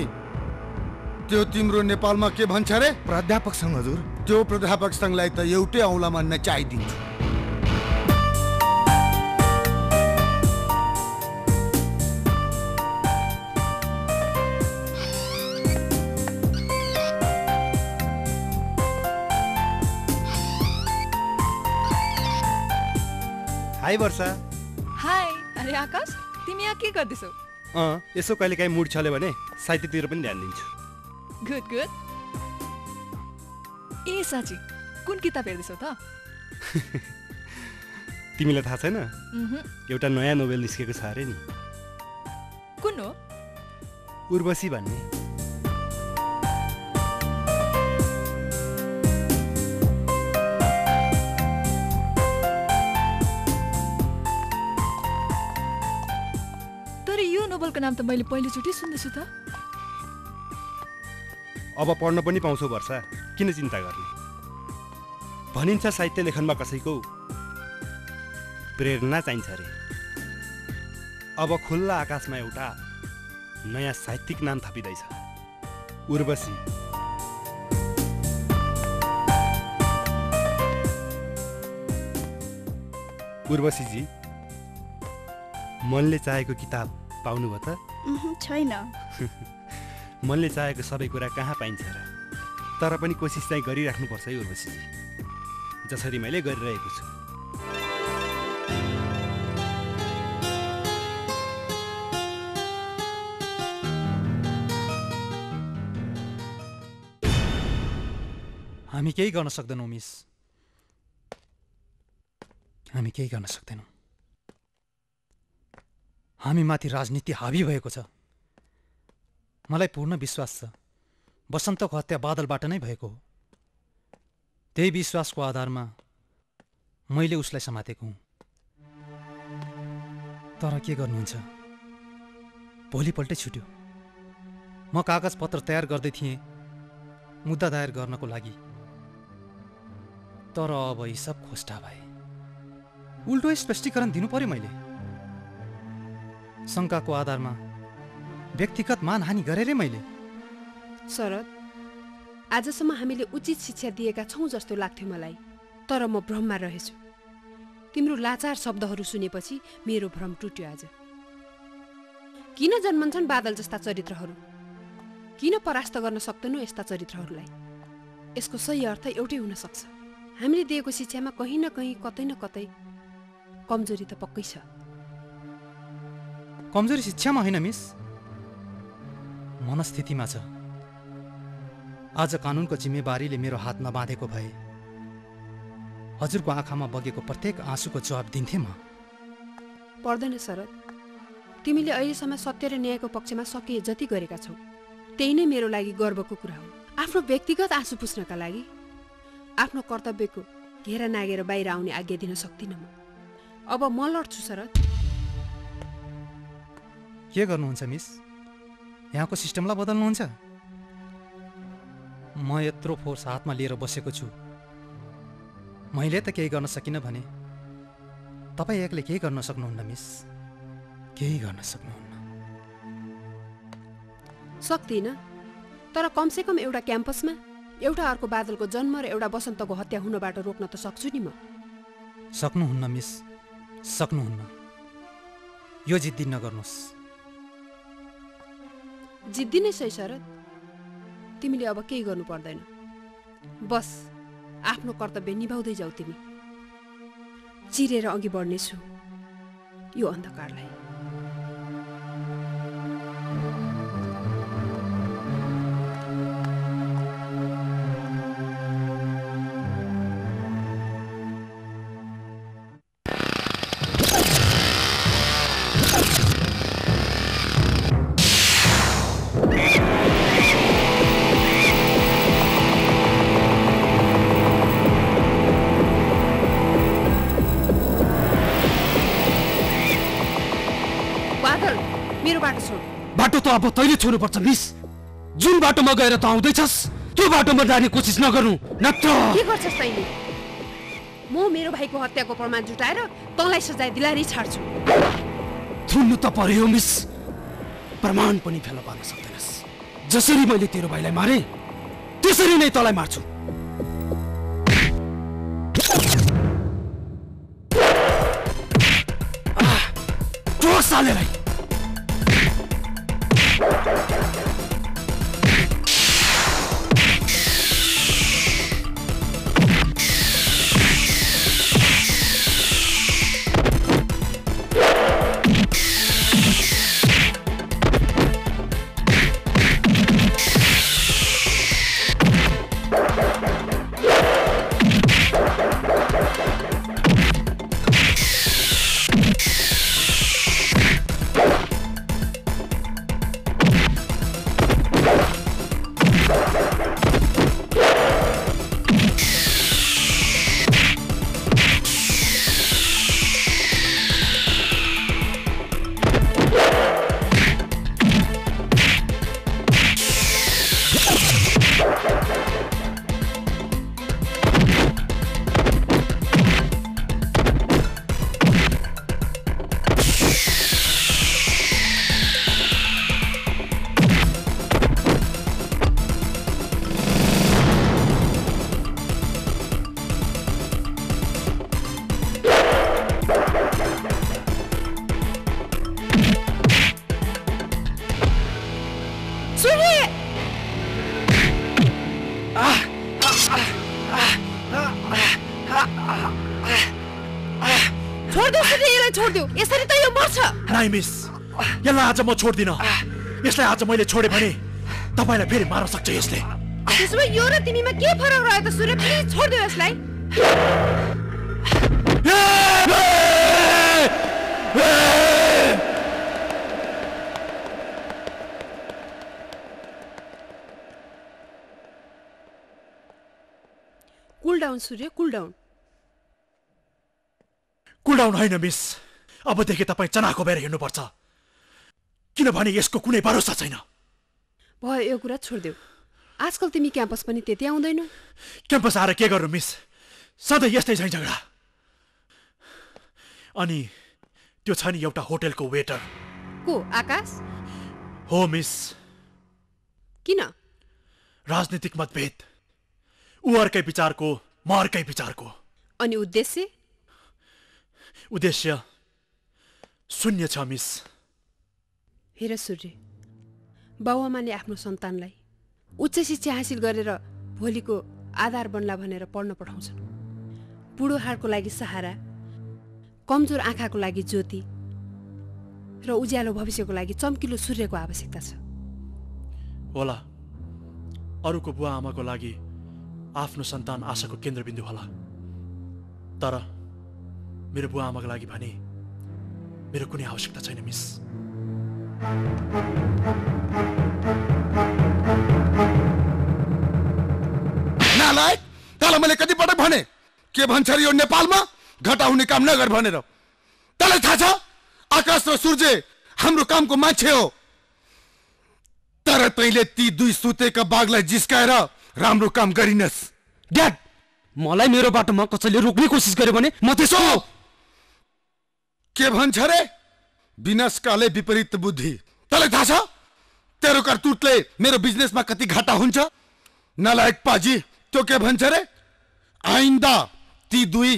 त्यो तिम्रो नेपालमा के भन्छ रे? प्राध्यापक संघ हजुर। त्यो प्राध्यापक संघलाई त एउटै औलामा नचाइदिन्छु। हाय वर्षा। हाय। अरे आकाश, तिमी यहाँ के गर्दैछौ? अँ, यसो कहिलेकाहीँ मुड छल्यो भने साहित्यतिर पनि ध्यान दिन्छु। Good good. ए साँची, कुन किताब हेर्दैछौ त? तिमीलाई थाहा छैन? एउटा नयाँ नोभेल निस्केको छ अरे नि। कुन हो? उर्वशी भन्ने। नाम त मैले पहिलोचोटि सुन्दैछु त। अब पढ्न पनि पाउँछौ वर्षा, किन चिन्ता गर्ने? भनिन्छ साहित्य लेखनमा कसैको प्रेरणा चाहिन्छ अरे। अब खुल्ला आकाशमा एउटा नयाँ साहित्यिक नाम थपिँदैछ, उर्वशी। उर्वशीजी, मनले चाहेको किताब पाउनु भयो त? छैन। मनले चाहेको सबै कुरा कहाँ पाइन्छ र? तर पनि कोसिस चाहिँ गरिराख्नुपर्छ है उर्वशीजी, जसरी मैले गरिरहेको छु। हामी केही गर्न सक्दैनौँ मिस, हामी केही गर्न सक्दैनौँ। हामीमाथि राजनीति हावी भएको छ। मलाई पूर्ण विश्वास छ वसन्तको हत्या बादलबाट नै भएको हो। त्यही विश्वासको आधारमा मैले उसलाई समातेको हुँ। तर के गर्नुहुन्छ, भोलिपल्टै छुट्यो। म कागजपत्र तयार गर्दै थिएँ मुद्दा दायर गर्नको लागि, तर अब यी सब खोस्टा भए। उल्टो स्पष्टीकरण दिनु पर्यो मैले। शङ्काको आधारमा व्यक्तिगत मानहानि गरेर मैले। शरद, आजसम्म हामीले उचित शिक्षा दिएका छौँ जस्तो लाग्थ्यो मलाई, तर म भ्रममा रहेछु। तिम्रो लाचार शब्दहरू सुनेपछि मेरो भ्रम टुट्यो। आज किन जन्मन्छन् बादल जस्ता चरित्रहरू? किन परास्त गर्न सक्दैनौँ यस्ता चरित्रहरूलाई? यसको सही अर्थ एउटै हुन सक्छ। हामीले दिएको शिक्षामा कहीँ न कहीँ, कतै न कतै कमजोरी त पक्कै छ। कमजोरी शिक्षामा होइन मिस, मनस्थितिमा छ। आज कानुनको जिम्मेवारीले मेरो हात नबाँधेको भए हजुरको आँखामा बगेको प्रत्येक आँसुको जवाब दिन्थे म। पर्दैन शरद, तिमीले अहिलेसम्म सत्य र न्यायको पक्षमा सकिए जति गरेका छौ त्यही नै मेरो लागि गर्वको कुरा हो। आफ्नो व्यक्तिगत आँसु पुस्नका लागि आफ्नो कर्तव्यको घेरा नागेर बाहिर आउने आज्ञा दिन सक्दिनँ म। अब म लड्छु शरद। के गर्नुहुन्छ मिस, यहाँको सिस्टमलाई बदल्नुहुन्छ? म यत्रो फोर्स हातमा लिएर बसेको छु, मैले त केही गर्न सकिनँ भने तपाईँ एक्लै केही गर्न सक्नुहुन्न मिस, केही गर्न सक्नुहुन्न। सक्दिन, तर कम से कम एउटा क्याम्पसमा एउटा अर्को बादलको जन्म र एउटा बसन्तको हत्या हुनबाट रोक्न त सक्छु नि म। सक्नुहुन्न मिस, सक्नुहुन्न। यो जिद्दी नगर्नुस्। जिद्दी नै सही शरद। तिमीले अब केही गर्नु पर्दैन। बस आफ्नो कर्तव्य निभाउँदै जाऊ। तिमी चिरेर अघि बढ्नेछु यो अन्धकारलाई। अब तैले छोड्नु पर्छ मिस। जुन बाटोमा गएर त आउँदैछस्, त्यो बाटोमा जाने कोसिस नगर्नु नत्र। के गर्छस् तैले? म मेरो भाइको हत्याको प्रमाण जुटाएर तँलाई सजाय दिलारी छाड्छु। थुन्नु त पर्यो मिस, प्रमाण पनि फेला पार्न सक्दैनस्। जसरी मैले तेरो भाइलाई मारे त्यसरी नै तँलाई मार्छु। सालेलाई मिस, यसलाई आज म छोड्दिन। यसलाई आज मैले छोडे भने तपाईलाई फेरि मार्न सक्छ यसले। त्यसो भए यो र तिमीमा के फरक रह्यो त सूर्य? प्लिज छोड्दियो यसलाई। Cool down Surya, cool down. Cool down होइन मिस, अबदेखि तपाईँ चनाको बेर हिँड्नुपर्छ, किनभने यसको कुनै भरोसा छैन। भयो, यो कुरा छोडिदेऊ। आजकल तिमी क्याम्पस पनि त्यति आउँदैन। क्याम्पस आएर के गर्नु मिस, सधैँ यस्तै झैँ झगडा। अनि त्यो छ नि एउटा होटेलको वेटर। को? आकाश? हो मिस। किन? राजनीतिक मतभेद। ऊ अर्कै विचारको, म अर्कै विचारको। अनि उद्देश्य? उद्देश्य शून्य छ मिस। हेर सूर्य, बाबुआमाले आफ्नो सन्तानलाई उच्च शिक्षा हासिल गरेर भोलिको आधार बन्ला भनेर पढ्न पठाउँछन्। बुढोहारको लागि सहारा, कमजोर आँखाको लागि ज्योति र उज्यालो भविष्यको लागि चम्किलो सूर्यको आवश्यकता छ। होला, अरूको बुवा आमाको लागि आफ्नो सन्तान आशाको केन्द्रबिन्दु होला, तर मेरो बुवा आमाको लागि भने मेरो कुनै आवश्यकता छैन मिस। नालायक, तँलाई मैले कतिपटक भने के भन्छ अरे यो नेपालमा घटा हुने काम नगर भनेर। तँलाई थाहा छ आकाश र सूर्य हाम्रो कामको मान्छे हो, तर तैँले ती दुई सुतेका बाघलाई जिस्काएर राम्रो काम गरिनस्। ड्याड, मलाई मेरो बाटोमा कसैले रोक्ने कोसिस गर्यो भने म त्यसो के भन्छ रे? विनाशकाले विपरीत बुद्धि। तँलाई थाहा छ तेरो करतूतले मेरो बिजनेस में कति घाटा हुन्छ नलायक पाजी। त्यो के भन्छ रे, आइन्दा ती दुई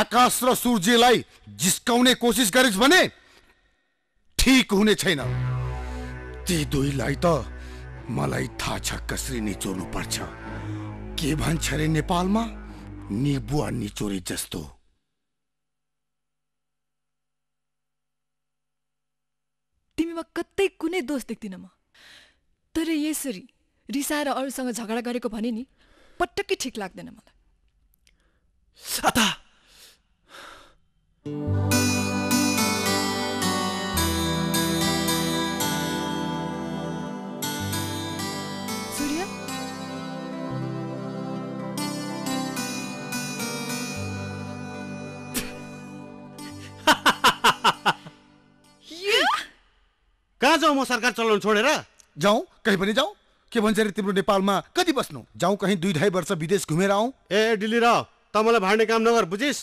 आकाश र सूर्यलाई जिस्काउने कोसिस गरिस् भने ठीक हुने छैन। ती दुईलाई त मलाई थाहा छ कसरी निचोर्नु पर्छ। के भन्छ रे नेपालमा, निबुवा निचोरी जस्तो। तिमीमा कतै कुनै दोष देख्दिन म, तर यसरी रिसाएर अरूसँग झगडा गरेको भने नि पटक्कै ठिक लाग्दैन मलाई। साता सूर्य, कहाँ जाऊ म? सरकार चलाउन छोडेर जाऊ? कहीँ पनि जाऊ? के भन्छ रे तिम्रो नेपालमा कति बस्नु? जाऊ कहीँ दुई ढाई वर्ष विदेश घुमेर आऊ। ए डिल्ली र, तँलाई भाड्ने काम नगर बुझिस।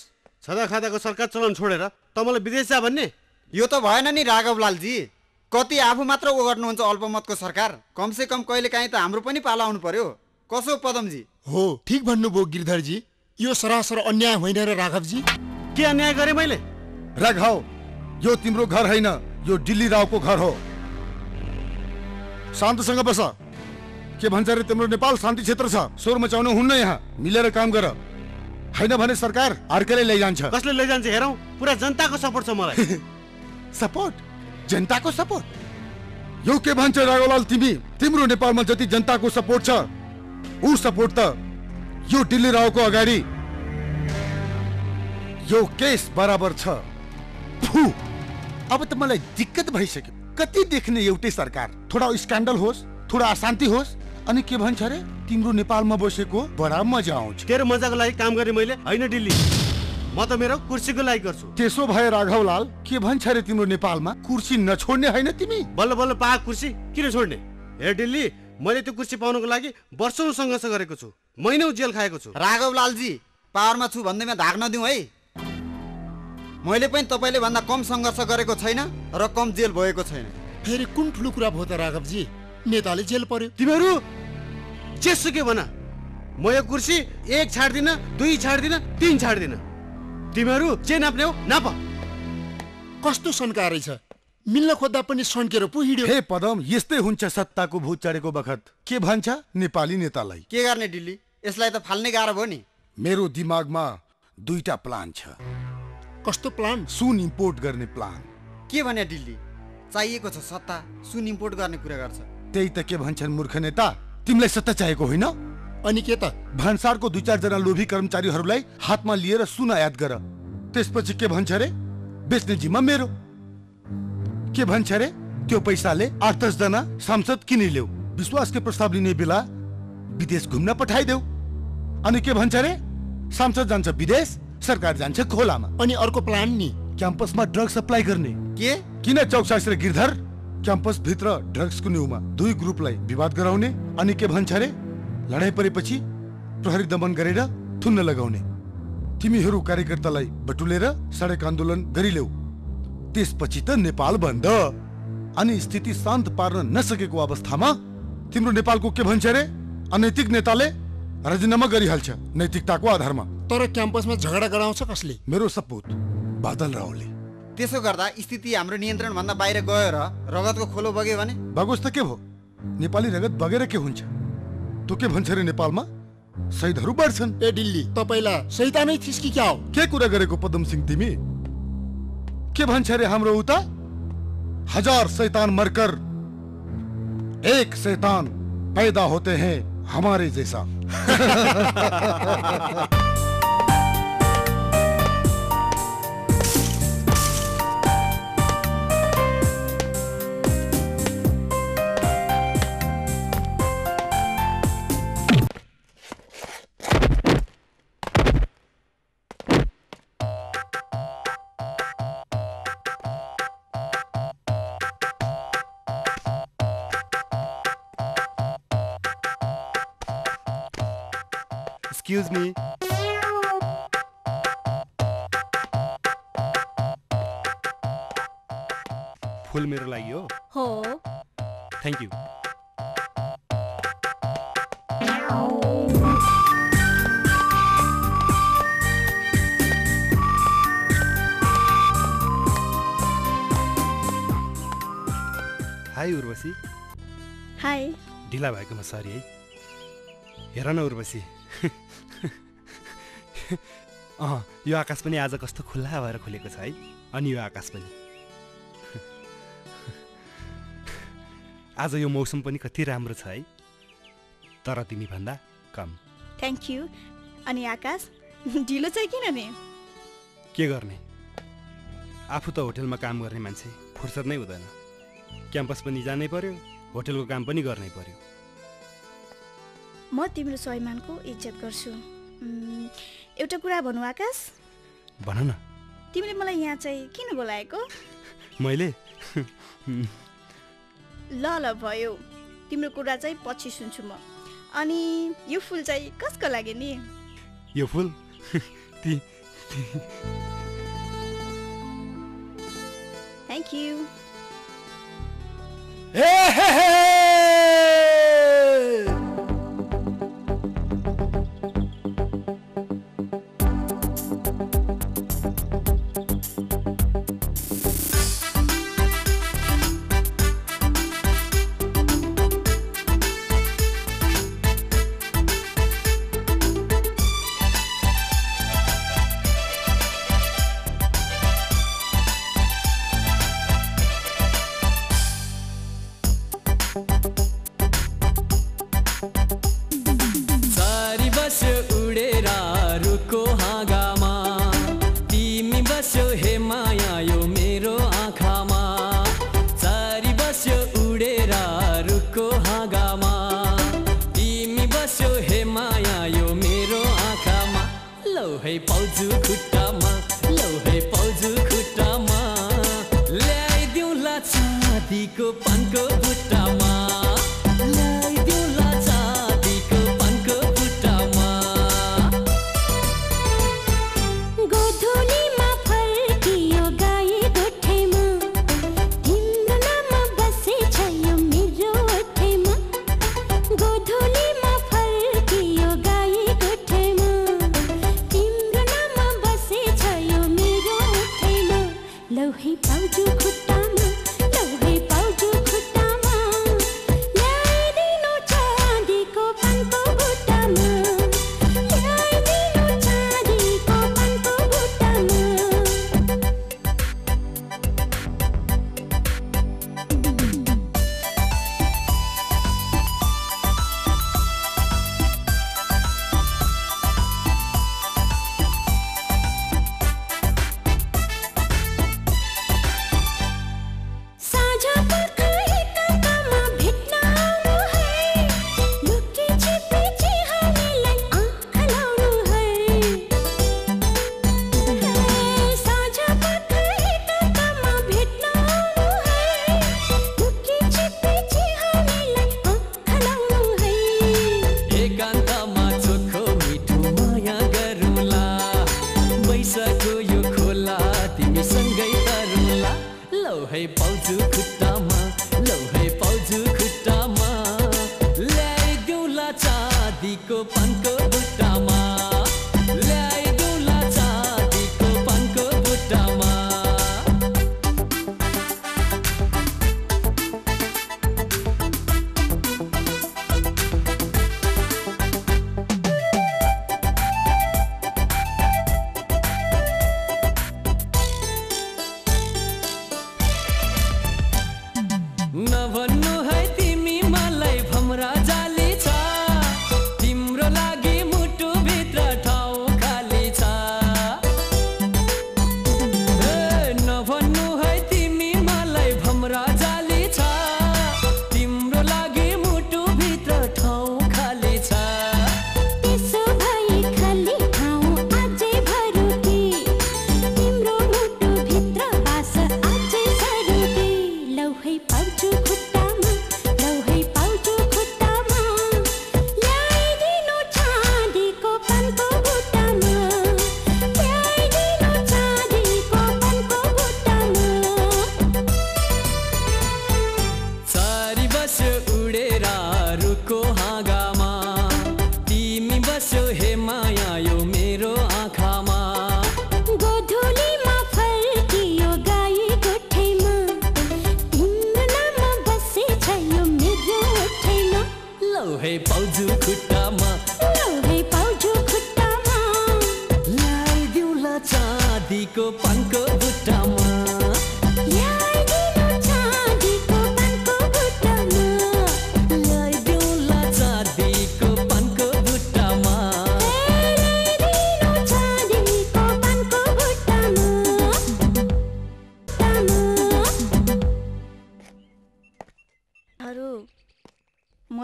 छदा खादाको सरकार चलाउन छोडेर तँलाई विदेश जा भन्ने, यो त भएन नि राघवलालजी। कति आफू मात्र ओ गर्नुहुन्छ अल्पमतको सरकार। कमसे कम कहिले काहीँ त हाम्रो पनि पाला आउनु पर्यो। कसो पदमजी? हो, ठिक भन्नुभयो गिरधरजी। यो सरासर अन्याय होइन र राघवजी। के अन्याय गरे मैले? राघव, यो तिम्रो घर होइन, यो डिल्ली रावको घर हो। शान्तसँग बस। के भन्छ रे तिम्रो नेपाल शान्ति क्षेत्र छ, स्वर मचाउनु हुन्न। यहाँ मिलेर काम गर, हैन भने सरकार अर्कैले लैजान्छ। कसले लैजान्छ हेरौ? पुरा जनताको सपोर्ट छ मलाई। सपोर्ट? जनताको सपोर्ट? यो के भन्छ राघवलाल तिमी? तिम्रो नेपालमा जति जनताको सपोर्ट छ उ सपोर्ट त यो दिल्ली रावको अगाडि यो केस बराबर छ। फु, अब त मलाई दिक्कत भइसक्यो। कति देख्ने एउटै सरकार, थोड़ा स्क्यान्डल होस्, थोड़ा अशान्ति होस्, अनि के भन्छ रे तिम्रो नेपालमा बसेको बडा मजा आउँछ। तेरो मजाको लागि काम गरे मैले हैन दिल्ली, म त मेरो कुर्सीको लागि गर्छु। त्यसो भए राघवलाल, के भन्छ रे तिम्रो नेपालमा कुर्सी नछोड्ने हैन तिमी? बल्ल बल्ल पा कुर्सी किन छोड्ने? हे दिल्ली, मैले त्यो कुर्सी पाउनको लागि वर्षौं संघर्ष गरेको छु, महिनौ जेल खाएको छु। राघवलालजी, पावरमा छु भन्दैमा धाक नदिउँ है। मैले पनि तपाईले भन्दा कम संघर्ष गरेको छैन र कम जेल भएको छैन। फेरि कुन ठुलो कुरा भयो त राघवजी? नेताले जेल पर्यो। तिमीहरू जेसुकै भन, म यो कुर्सी एक छाड्दिन, दुई छाड्दिन, तीन छाड्दिन। तिमीहरू जे नाप्ने हो नाप। कस्तो सन्कारै छ, मिल्न खोज्दा पनि सन्केर पो हिड्यो। हे पदम, यस्तै हुन्छ सत्ताको भूत चढेको बखत। के भन्छ नेपाली नेतालाई? के गर्ने दिल्ली, यसलाई त फाल्ने गाह्रो भयो नि। मेरो दिमागमा दुईटा प्लान छ। कस्तो प्लान? सुन इम्पोर्ट गर्ने प्लान। के भन्या दिल्ली? चाहिएको छ सत्ता, सुन इम्पोर्ट गर्ने कुरा गर्छ। त्यही त के भन्छन् मूर्ख नेता, तिमीलाई सत्ता चाहिएको होइन? अनि के त? भन्सारको दुई चार जना लोभी कर्मचारीहरूलाई हातमा लिएर सुन आयात गर, त्यसपछि के भन्छ रे बेच्ने जिम्मा मेरो। के भन्छ रे त्यो पैसाले आठ दस जना सांसद किनिलेऊ, विश्वासकै प्रस्ताव लिने बेला विदेश घुम्न पठाइदेऊ। अनि के भन्छ रे सांसद जान्छ विदेश, सरकार जान्छ खोलामा। अनि अर्को प्लान नि, क्याम्पसमा ड्रग सप्लाई गर्ने। के? किन चौकसास र गिरधर? क्याम्पस भित्र ड्रग्सको न्युमा दुई ग्रुपलाई विवाद गराउने, अनि के भन्छ रे लडाई परेपछि प्रहरी दमन गरेर थुन्न लगाउने। तिमीहरू कार्यकर्तालाई बटुलेर सडक आन्दोलन गरिलेऊ, त्यसपछि त नेपाल बन्द। अनि स्थिति शान्त पार्न नसकेको अवस्थामा तिम्रो नेपालको के भन्छ रे अनैतिक नेताले राजीनामा गरिहाल्छ नैतिकताको आधारमा। तर क्याम्पसमा झगडा गराउँछ कसले? मेरो सपूत बादल रावले। त्यसो गर्दा स्थिति हाम्रो नियन्त्रण भन्दा बाहिर गयो र रगतको खोलो बग्यो भने? बगोस् त के भो, नेपाली रगत बगेर के हुन्छ? त्यो के भन्छ रे नेपालमा शहीदहरू बढ्छन्। ए दिल्ली, तपाईलाई शैतानै थिस् कि क्या हो? के कुरा गरेको पदम सिंह तिमी? के भन्छ रे हाम्रो उता हजार शैतान मरकर एक शैतान पैदा होते हैं हमारे जैसा। Excuse me. फूल मेरो लागि हो? हो। Thank you. Hi Urvashi. Hi. ढिला भएकोमा सरी है। हेर न उर्वशी अँ यो आकाश पनि आज कस्तो खुल्ला भएर खुलेको छ है। अनि यो आकाश पनि आज यो मौसम पनि कति राम्रो छ है, तर तिमी भन्दा कम। Thank you. अनि आकाश ढिलो चाहिँ किन नि? के गर्ने, आफू त होटलमा काम गर्ने मान्छे, फुर्सद नै हुँदैन। क्याम्पस पनि जानै पर्यो, होटलको काम पनि गर्नै पर्यो। म तिम्रो स्वाभिमानको इज्जत गर्छु। एउटा कुरा भनौँ आकाश। भन न। तिमीले मलाई यहाँ चाहिँ किन बोलाएको? मैले ल ल भयो, तिम्रो कुरा चाहिँ पछि सुन्छु म। अनि यो फुल चाहिँ कसको लागि नि? यो फुल ती थ्याङ्क यू। हे हे तिम्रो लागि मुटु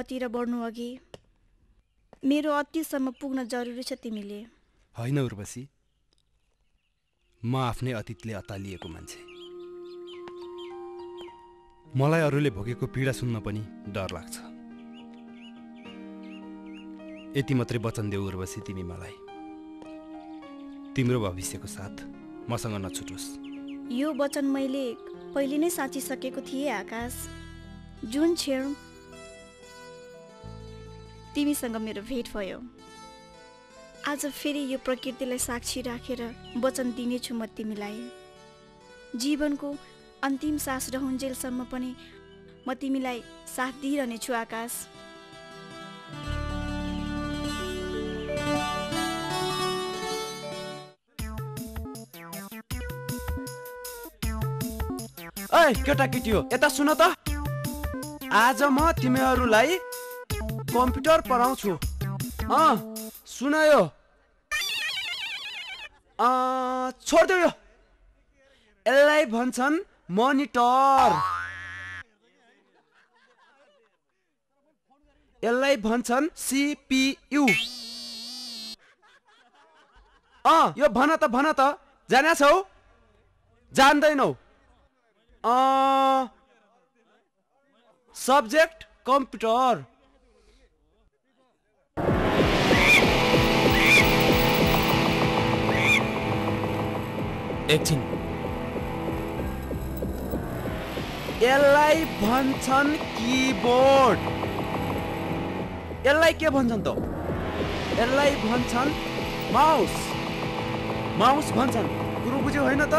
तिर बढ्नु अघि मेरो अतीतसम्म पुग्न जरुरी छ तिमीले। हैन उर्वशी, म आफ्नै अतीतले अतालिएको मान्छे। मलाई अरूले भोगेको पीडा सुन्न पनि डर लाग्छ। यति मात्रै वचन देऊ उर्वशी, तिमी मलाई तिम्रो भविष्यको साथ मसँग नछुटोस्। यो वचन मैले पहिले नै साचिसकेको थिएँ आकाश। जुन क्षण तिमीसँग मेरो भेट भयो, आज फेरि यो प्रकृतिलाई साक्षी राखेर वचन दिनेछु म तिमीलाई। जीवनको अन्तिम सास रहन्जेलसम्म पनि म तिमीलाई साथ दिइरहनेछु आकाश। ओइ केटाकेटी हो, यता सुन त, आज म तिमीहरूलाई कम्प्युटर पढाउँछु। अँ सुनायो, छोड्देऊ यो, यसलाई भन्छन् मनिटर, यसलाई भन्छन् सिपियु। अँ यो भन त, भन त, जाने छौ जान्दैनौ? Subject computer. एकछिन, यसलाई भन्छन् कीबोर्ड। यसलाई के भन्छन् त? यसलाई भन्छन् माउस, माउस भन्छन्। कुरो बुझ्यौ होइन त?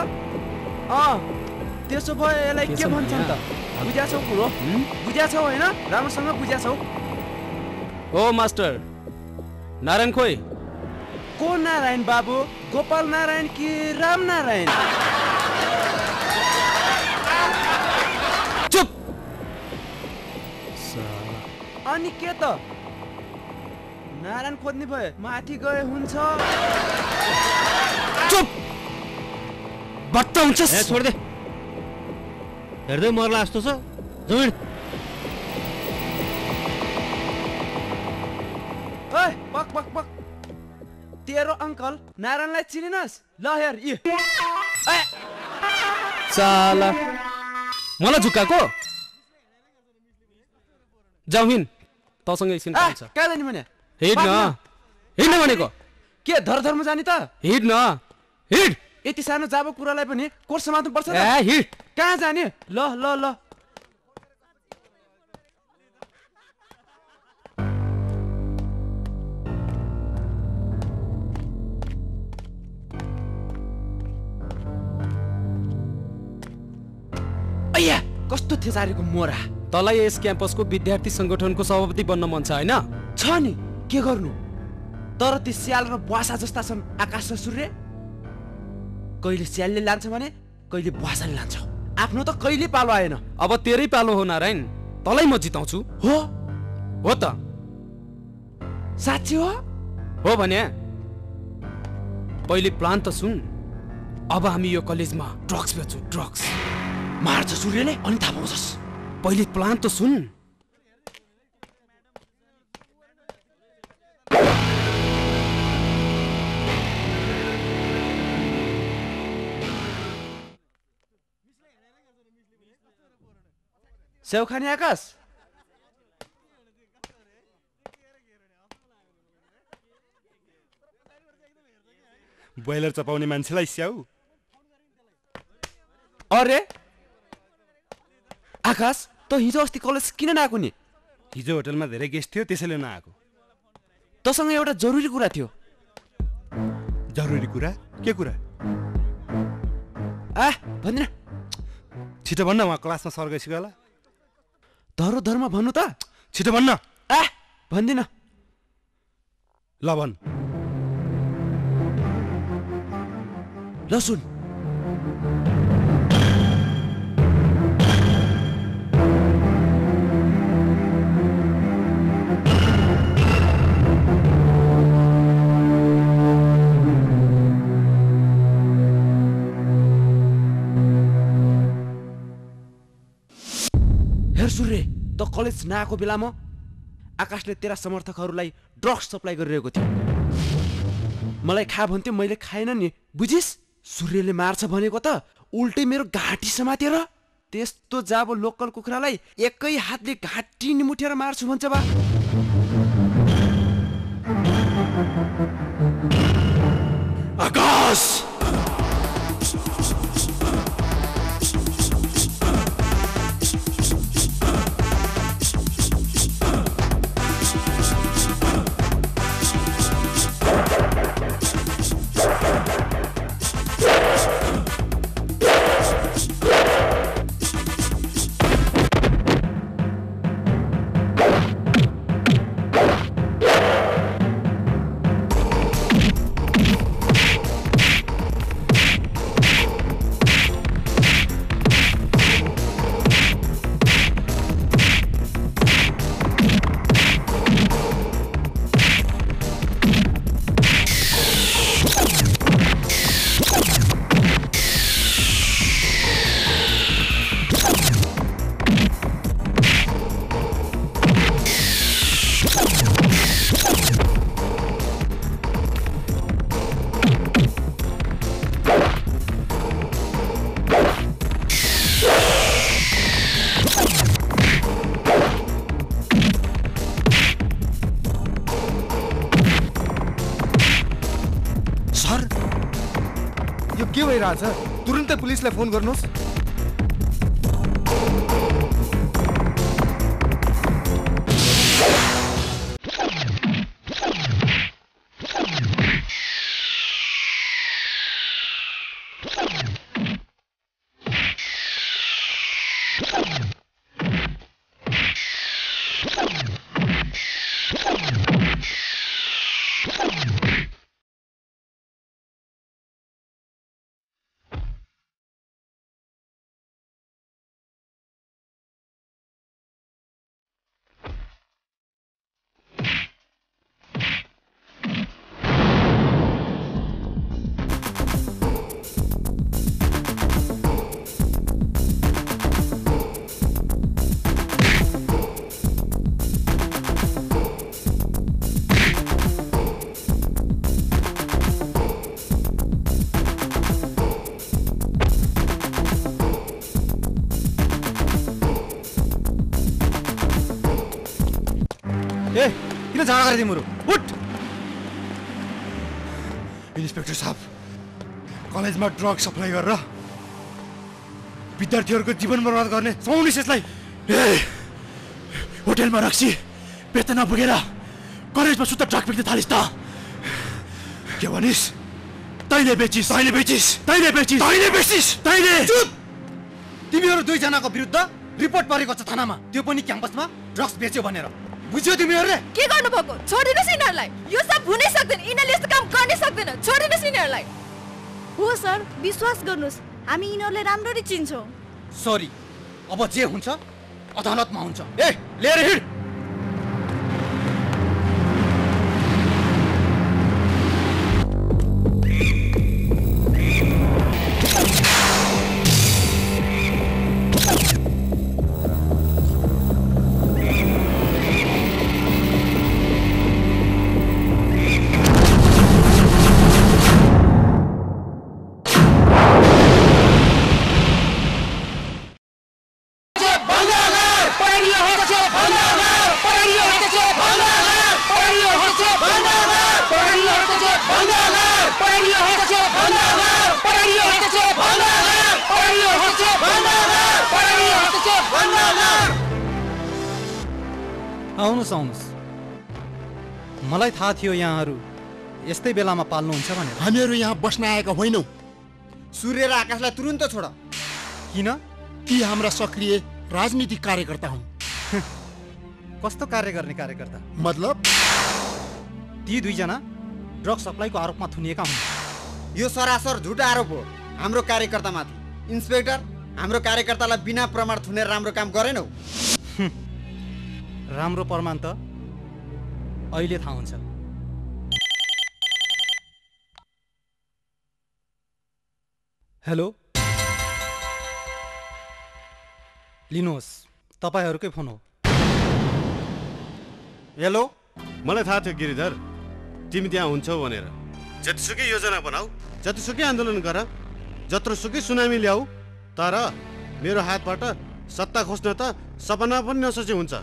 अँ त्यसो भए यसलाई के भन्छन् त? बुझ्याछौ कुरो? बुझ्याछौ होइन? राम्रोसँग बुझ्याछौ हो मास्टर? नारायण खोइ को? नारायण बाबु, गोपाल नारायण कि राम नारायण? चुप। अनि के त? नारायण खोज्ने भए माथि गए हुन्छ। चुप बत्ता हुन्छ। छोड दे, हेर्दै मर्ला जस्तो छ। जमिन ओइ, पक पक पक। तेरो अंकल नारायणलाई चिनिनस् ल? हेर इ साला मलाई झुक्काको। जाऊ हिँड, तसँग एकछिन काम छ। कहाँ जाने भने? हिँड न, हिँड भनेको। के धरधरमा जाने त? हिँड न, हिँड। यति सानो जाबो कुरालाई पनि कोर्स समात्नु पर्छ? ए हिँड। कहाँ जाने? ल ल ल। कस्तो थेचारेको मोरा। तलाई यस क्याम्पसको विद्यार्थी संगठनको सभापति बन्न मन छ हैन? छ नि, के गर्नु। तर ती स्याल र बुवासा जस्ता छन् आकाश र सूर्य। कहिले स्यालले लान्छ भने कहिले बुवासाले लान्छ। आफ्नो त कहिले पालो आएन। अब तेरै पालो हो नारायण, तलाई म जिताउँछु। हो हो त, साँच्ची हो? हो भने पहिले प्लान त सुन। अब हामी यो कलेजमा ड्रग्स बेच्छु। ड्रग्स मार्छ सूर्यले अनि थाहा पाउँछस्। पहिले प्लान त सुन। सेउ खाने आकाश? ब्रोइलर चपाउने मान्छेलाई स्याउ? अरे आकाश, त हिजो अस्ति कलेज किन नआएको नि? हिजो होटलमा धेरै गेस्ट थियो, त्यसैले नआएको। तसँग एउटा जरुरी कुरा थियो। जरुरी कुरा? के कुरा? आ भन्दिन, छिटो भन्न। उहाँ क्लासमा सर गइसक्यो होला। धरो धर्म भन्नु त। छिटो भन्न। आ भन्दिन। लवन, लहसुन, त कलेज नआएको बेलामा आकाशले तेरा समर्थकहरूलाई ड्रग्स सप्लाई गरिरहेको थियो। मलाई खा भन्थ्यो, मैले खाएन नि। बुझिस? सूर्यले मार्छ भनेको त उल्टै मेरो घाँटी समातेर। त्यस्तो जाबो लोकल कुखुरालाई एकै हातले घाँटी निमुठेर मार्छु भन्छ बा। आकाश तुरंत पुलिस ले फोन गर्नुस्। झाड़ा कर दी मुरु, उठ। इंस्पेक्टर साहब, कॉलेज में ड्रग सप्लाई कर रहा, विद्यार्थियों को जीवन बर्बाद करने, समूनी सेसलाई, होटल में रक्सी, वेतना बुगेरा, कॉलेज में सुता ड्रग बिक्री थालिस्ता, क्या वनिस? ताईले बेचिस, ताईले बेचिस, ताईले बेचिस, ताईले बेचिस, ताईले। चुप। तीमियों दो जना को विरुद्ध रिपोर्ट पारी करता थाना में, त्यो पनी कैंपस में ड्रग्स बेचे बनेरा। बुझ्यो तिमीहरुले के गर्नु भएको? छोडिदिनुस् यिनहरुलाई। यो सब हुनै सक्दैन। यिनले यस्तो काम गर्न सक्दैन। छोडिदिनुस् यिनहरुलाई। हो सर, विश्वास गर्नुस्, हामी यिनहरुलाई राम्ररी चिन्छौं। सरी, अब जे हुन्छ अदालतमा हुन्छ। ए, लिएर हिड। मलाई थाहा थियो यहाँहरु यस्तै बेलामा पाल्नु हुन्छ भनेर। हामीहरु यहाँ बस्न आएका होइनौ। सूर्य र आकाशलाई तुरुन्त छोड। किन? ती हाम्रा सक्रिय राजनीतिक कार्यकर्ता हुन्। कस्तो कार्य गर्ने कार्यकर्ता? मतलब ती दुईजना ड्रग सप्लाईको आरोपमा थुनिएका हुन्। यो सरासर झुटो आरोप हो। हाम्रो कार्यकर्तामाथि इन्स्पेक्टर हाम्रो कार्यकर्तालाई बिना प्रमाण थुनेर राम्रो काम गरेनौ। राम्रो प्रमाण त अहिले थाहा हुन्छ। हेलो लिनुहोस्, तपाईहरुकै फोन हो। हेलो, मलाई थाहा थियो गिरिधर तिमी त्यहाँ हुन्छौ भनेर। जतिसुकै योजना बनाऊ, जतिसुकै आन्दोलन गर, जतिसुकै सुनामी ल्याऊ, तर मेरो हातबाट सत्ता खोज्न त सपना पनि नसोचे हुन्छ।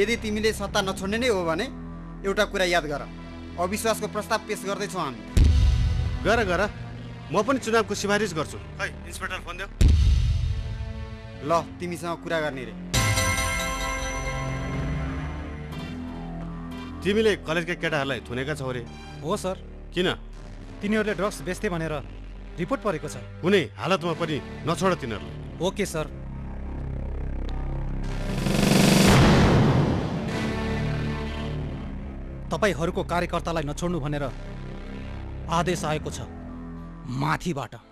यदि तिमीले सत्ता नछोड्ने नै हो भने एउटा कुरा याद गर, अविश्वासको प्रस्ताव पेश गर्दैछौ हामी। गर गर, म पनि चुनावको सिफारिस गर्छु। है इन्स्पेक्टर फोन देऊ। ल तिमीसँग कुरा गर्ने रे। तिमीले कलेजका केटाहरूलाई थुनेका छौ रे? हो सर। किन? तिनीहरूले ड्रग्स बेच्थे भनेर रिपोर्ट परेको छ। कुनै हालतमा पनि नछोड तिनीहरूलाई। Okay sir. तपाईहरुको कार्यकर्तालाई नछोड्नु भनेर आदेश आएको छ माथिबाट।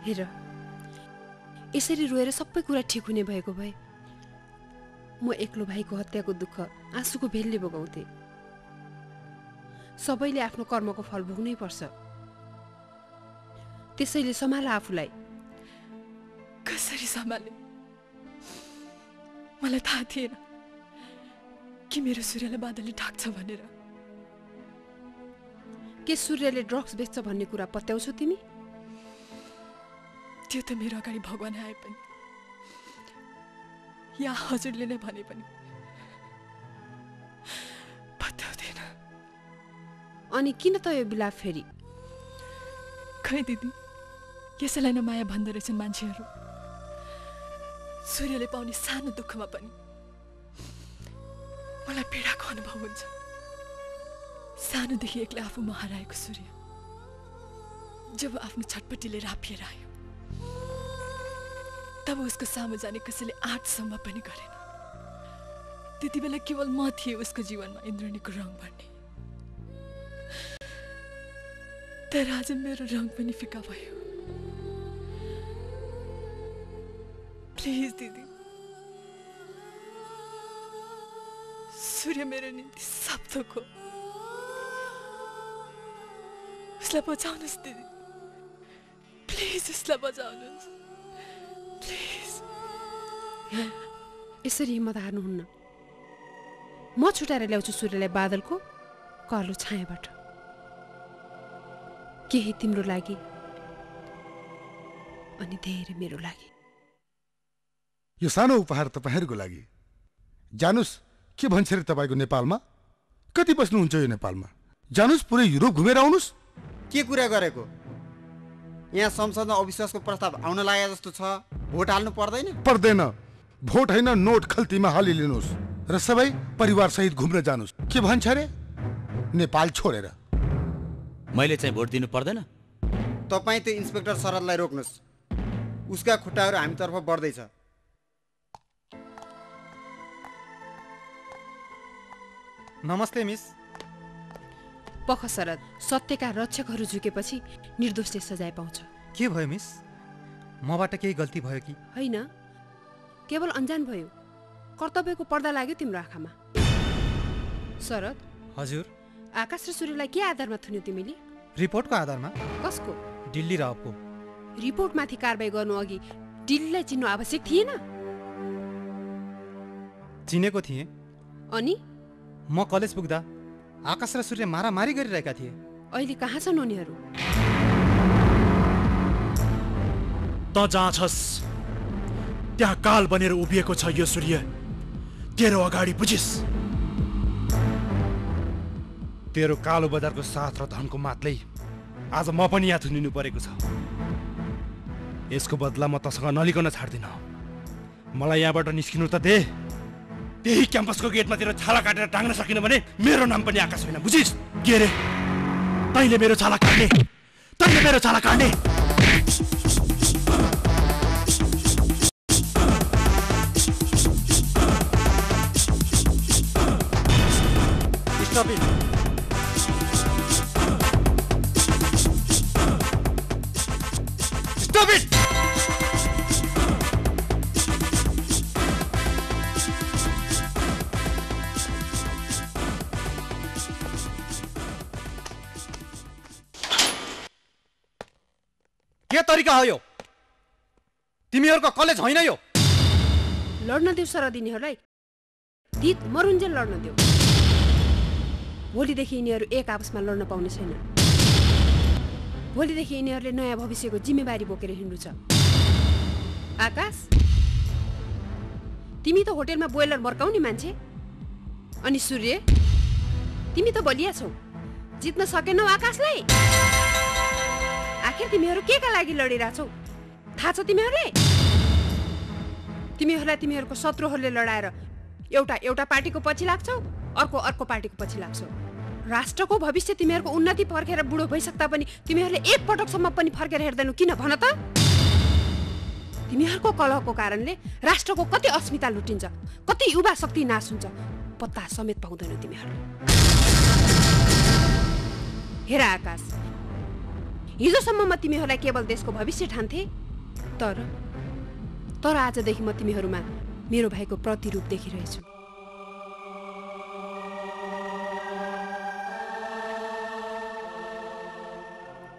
हेर, यसरी रोएर सबै कुरा ठिक हुने भएको भए म एक्लो भाइको हत्याको दुःख आँसुको भेलले भोगाउँथे। सबैले आफ्नो कर्मको फल भोग्नै पर्छ। त्यसैले सम्हाल आफूलाई। कसरी सम्हाले? मलाई थाहा थिएन कि मेरो सूर्यलाई बादलले ढाक्छ भनेर। के सूर्यले ड्रग्स बेच्छ भन्ने कुरा पत्याउँछौ तिमी? त्यो त मेरो अगाडि भगवान आए पनि या हजुरले नै भने पनि पत्याउँदैन। अनि किन त यो बिलाप फेरि? खै दिदी, यसैलाई नै माया भन्दो रहेछन् मान्छेहरू। सूर्यले पाउने सानो दुःखमा पनि मलाई पीडाको अनुभव हुन्छ। सानोदेखि एक्लै आफूमा हराएको सूर्य जब आफ्नो छटपट्टिले रापिएर आयो तब उसको सामु जाने कसैले आठसम्म पनि गरेन। त्यति बेला केवल म थिएँ उसको जीवनमा इन्द्रणीको रङ भन्ने। तर आज मेरो रङ पनि फिका भयो। प्लिज दिदी, सूर्य मेरो निम्ति सब थोक हो। उसलाई बचाउनुहोस् दिदी, प्लिज उसलाई बचाउनुहोस्। यसरी हिम्मत हार्नुहुन्न। म छुटाएर ल्याउँछु सूर्यलाई बादलको कर्लो छायाबाट। केही तिम्रो लागि अनि धेरै मेरो लागि। यो सानो उपहार तपाईहरुको लागि। जानुस् के भन्छ रे तपाईको नेपालमा? कति बस्नुहुन्छ यो नेपालमा? जानुस् पुरै युरोप घुमेर आउनुस्। के कुरा गरेको? यहाँ संसदमा अविश्वासको प्रस्ताव आउन लागे जस्तो छ। भोट हाल्नु पर्दैन? पर्दैन। भोट हैन, नोट खल्तीमा हालिलिनुस् र सबै परिवार सहित घुम्न जानुस्। के भन्छ रे? नेपाल छोडेर। मैले चाहिँ भोट दिनु पर्दैन? तपाईँ त्यो इन्स्पेक्टर शरदलाई रोक्नुस्। उसका खुट्टाहरू हामीतर्फ बढ्दै छ। नमस्ते मिस। पख शरद, सत्यका रक्षकहरू झुकेपछि निर्दोषले सजाय पाउँछ। के भयो मिस? मबाट केही गल्ती भयो कि? होइन, केवल अनजान भयो। कर्तव्यको पर्दा लाग्यो तिम्रो आँखामा। शरद। हजुर। आकाश र सूर्यलाई के आधारमा थुन्यो तिमीले? रिपोर्टको आधारमा। कसको? दिल्ली रावको। रिपोर्टमाथि कारबाही गर्नु अघि दिल्लीलाई चिन्नु आवश्यक थिएन? चिनेको थिएँ। अनि म कलेज पुग्दा आकाश र सूर्य मारामारी गरिरहेका थिए। अहिले कहाँ छन् उनीहरू? त जहाँ छस् त्यहाँ काल बनेर उभिएको छ यो सूर्य। तेरो अगाडि बुझिस्। तेरो कालो बजारको साथ र धनको मातले आज म पनि यहाँ थुनिनु परेको छ। यसको बदला म तसँग नलिकन छाड्दिन। मलाई यहाँबाट निस्किनु त दे। त्यही क्याम्पसको गेटमा तेरो छाला काटेर टाँग्न सकिन भने मेरो नाम पनि आकाश होइन, बुझिस्? के रे? तैँले मेरो छाला काट्ने, तैँले मेरो छाला काट्ने। Stop it! के तरीका हो यो? तिमीहरुको कलेज होइन यो? लड्न दिउ सर दिनेहरुलाई। दित मरुन्जेल लड्न दिउ। भोलि देखि यिनीहरु एक आपसमा लड्न पाउने छैन। भोलि देखि यिनीहरुले नयाँ भविष्यको जिम्मेवारी बोकेर हिँड्नु छ। आकाश, तिमी त होटेलमा बोइलर मर्काउने मान्छे। अनि सूर्य, तिमी त बलिया छौ। जित्न सकेनौ आकाशलाई। आखिर तिमीहरु के का लागि लडिराछौ? थाहा छ तिमीहरुले? तिमीहरुलाई तिमीहरुको शत्रुहरुले लडाएर एउटा एउटा पार्टीको पछि लाग्छौ, अर्को अर्को पार्टीको पछि लाग्छौ। राष्ट्रको भविष्य तिमीहरुको उन्नति फर्केर बुढो भइसक्दा पनि तिमीहरुले एक पटक सम्म पनि फर्केर हेर्दैनौ किन भन त? तिमीहरुको कलहको कारणले राष्ट्रको कति अस्मिता लुटिन्छ, कति युवा शक्ति नाश हुन्छ, पत्ता समेत पाउँदैनौ तिमीहरु। हेर आकाश, हिजोसम्म म तिमीहरुलाई केवल देशको भविष्य ठान्थे, तर तर आजदेखि म तिमीहरुमा मेरो भाइको प्रतिरूप देखिरहेछु।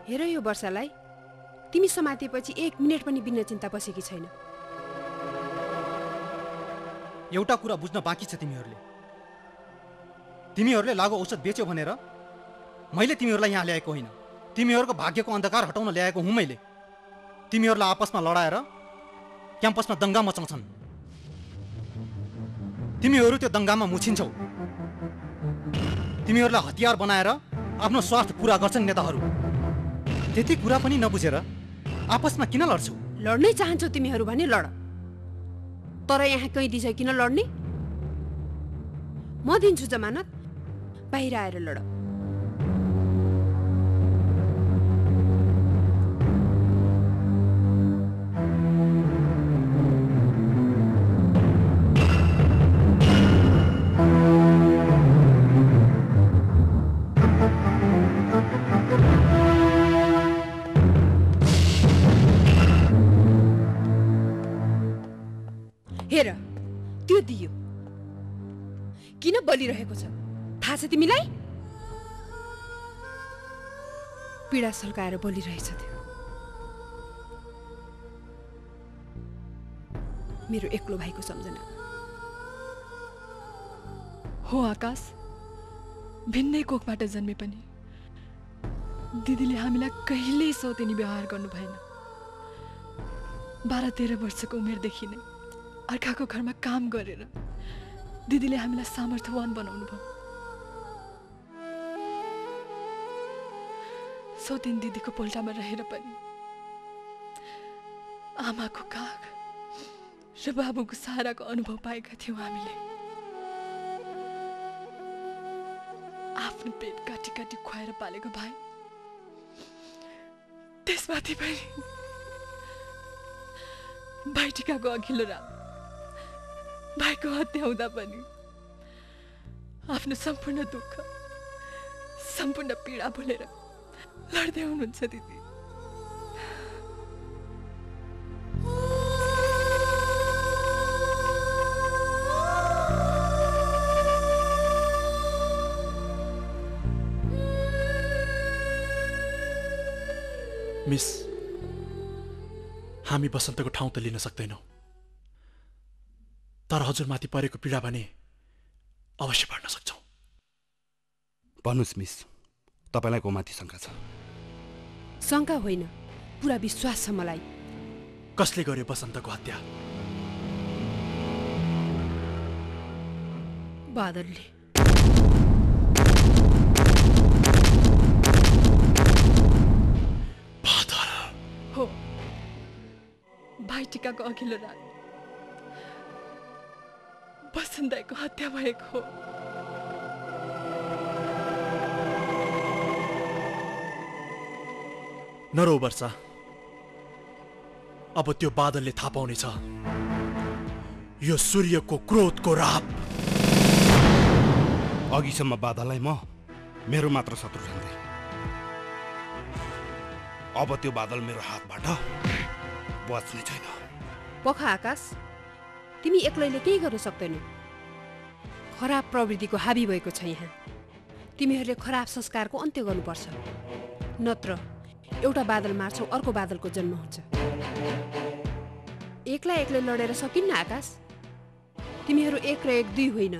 हेर यो वर्षालाई, तिमी समातेपछि एक मिनेट पनि बिना चिन्ता बसेकी छैन। एउटा कुरा बुझ्न बाँकी छ तिमीहरुले। तिमीहरुले लागु औषध बेच्यो भनेर मैले तिमीहरुलाई यहाँ ल्याएको होइन। तिमीहरुको भाग्यको अन्धकार हटाउन ल्याएको हुँ मैले। तिमीहरुलाई आपसमा लडाएर क्याम्पसमा दंगा मचाउँछन्। तिमीहरु त्यो दंगामा मुछिन्छौ। तिमीहरुलाई हतियार बनाएर आफ्नो स्वार्थ पूरा गर्छन् नेताहरु। त्यति कुरा पनि नबुझेर आपसमा किन लड्छौ? लड्नै चाहन्छौ तिमीहरु भने लड, तर यहाँ कहीं दिशा किन लड्ने? म दिन्छु जमानत, बाहिर आएर लड। बलिरहेको छ थाहा छ तिमीलाई? पीडा सल्काएर बलिरहेछ त्यो। मेरो एक्लो भाइको सम्झना हो आकाश। भिन्नै कोखबाट जन्मे पनि दिदीले हामीलाई कहिल्यै सौतेनी व्यवहार गर्नु भएन। बाह्र तेह्र वर्षको उमेरदेखि नै अर्काको घरमा काम गरेर दिदीले हामीलाई सामर्थ्यवान बनाउनु भयो। सौतेन दिदीको पोल्टामा रहेर पनि आमाको काग र बाबुको सहाराको अनुभव पाएका थियौँ हामीले। आफ्नो पेट काटी काटी खुवाएर पालेको भाइ, त्यसमाथि पनि भाइटिकाको अघिल्लो रात भाइको हत्या हुँदा पनि आफ्नो सम्पूर्ण दुःख, सम्पूर्ण पीडा भुलेर लड्दै हुनुहुन्छ दिदी। मिस, हामी बसन्तको ठाउँ त लिन सक्दैनौँ, तर हजुरमाथि परेको पीडा भने अवश्य पर्न सक्छौँ। भन्नुहोस् मिस, तपाईँलाई को माथि शङ्का छ? शङ्का होइन, पुरा विश्वास छ मलाई। कसले गर्यो बसन्तको हत्या? बादलले। बादल हो। भाइटिकाको अघिल्लो रात बसन्तको हत्या भएको हो। नरो वर्षा, अब त्यो बादलले थाहा पाउनेछ यो सूर्यको क्रोधको राप। अघिसम्म बादललाई म मेरो मात्र शत्रु ठान्थे, अब त्यो बादल मेरो हातबाट बच्ने छैन। पखा आकाश, तिमी एक्लैले केही गर्न सक्दैनौ। खराब प्रवृत्तिको हाबी भएको छ यहाँ। तिमीहरूले खराब संस्कारको अन्त्य गर्नुपर्छ, नत्र एउटा बादल मार्छौ अर्को बादलको जन्म हुन्छ। एक्लै एक्लै लडेर सकिन्न आकाश। तिमीहरू एक र एक दुई होइन,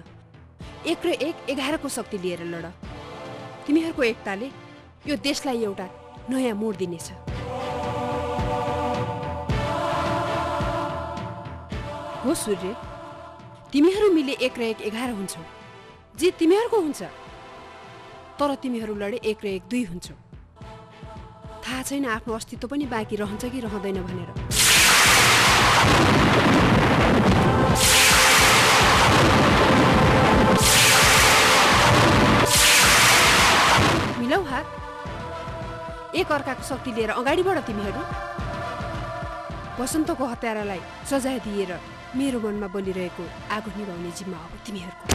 एक र एक एघारको शक्ति लिएर लड। तिमीहरूको एकताले यो देशलाई एउटा नयाँ मोड दिनेछ। हो सूर्य, तिमीहरू मिले एक र एक एघार हुन्छौ। जित तिमीहरूको हुन्छ, तर तिमीहरू लडे एक र एक दुई हुन्छौ। थाहा छैन आफ्नो अस्तित्व पनि बाँकी रहन्छ कि रहँदैन भनेर। मिलाउ हात, एक अर्काको शक्ति लिएर अगाडि बढ तिमीहरू। वसन्तको हत्यारालाई सजाय दिएर मेरो मनमा बलिरहेको आगो निभाउने जिम्मा अब तिमीहरूको।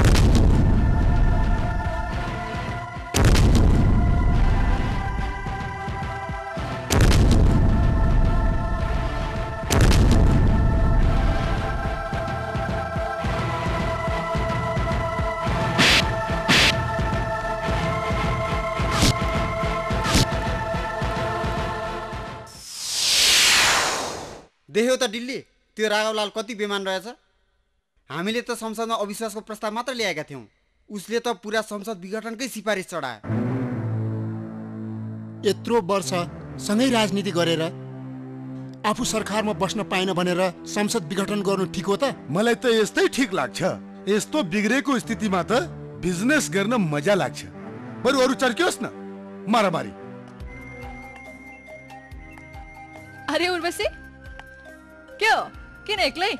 देख्यो त दिल्ली, त्यो राघवलाल कति बेमान रहेछ। हामीले त संसदमा अविश्वासको प्रस्ताव मात्र ल्याएका थियौं, उसले त पुरा संसद विघटनकै सिफारिस चढायो। यत्रो वर्ष सँगै राजनीति गरेर आफू सरकारमा बस्न पाएन भनेर संसद विघटन गर्नु ठीक हो त? मलाई त यस्तै ठीक लाग्छ। यस्तो बिग्रेको स्थितिमा त बिजनेस गर्न मजा लाग्छ। बरु अरू चर्कियोस् न मारामारी। अरे उर्वशी, क्यों किन एक्लै?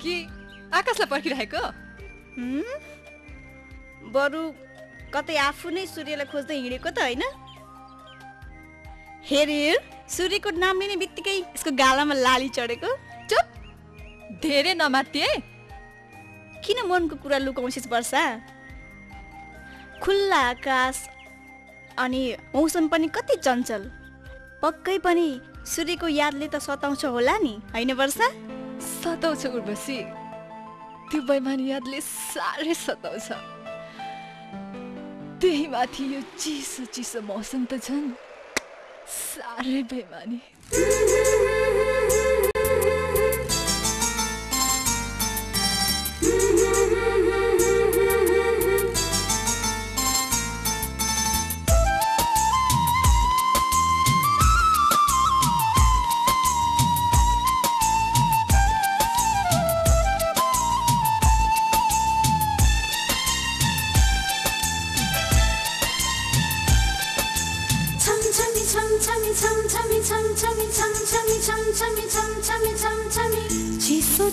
कि आकाशलाई पर्खिरहेको? बरु कतै आफू नै सूर्यलाई खोज्दै हिँडेको त होइन? हेर हेर, सूर्यको नाम लिने बित्तिकै यसको गालामा लाली चढेको। चुप, धेरै नमात्तिए। किन मनको कुरा लुकाउँछिस् वर्षा? खुल्ला आकाश अनि मौसम पनि कति चञ्चल। पक्कै पनि सूर्यको यादले त सताउँछ होला नि, हैन वर्षा? सताउँछ उर्वशी, त्यो बेइमान यादले साह्रै सताउँछ। त्यही माथि यो चिसो चिसो मौसम त झन् साह्रै बेइमानी।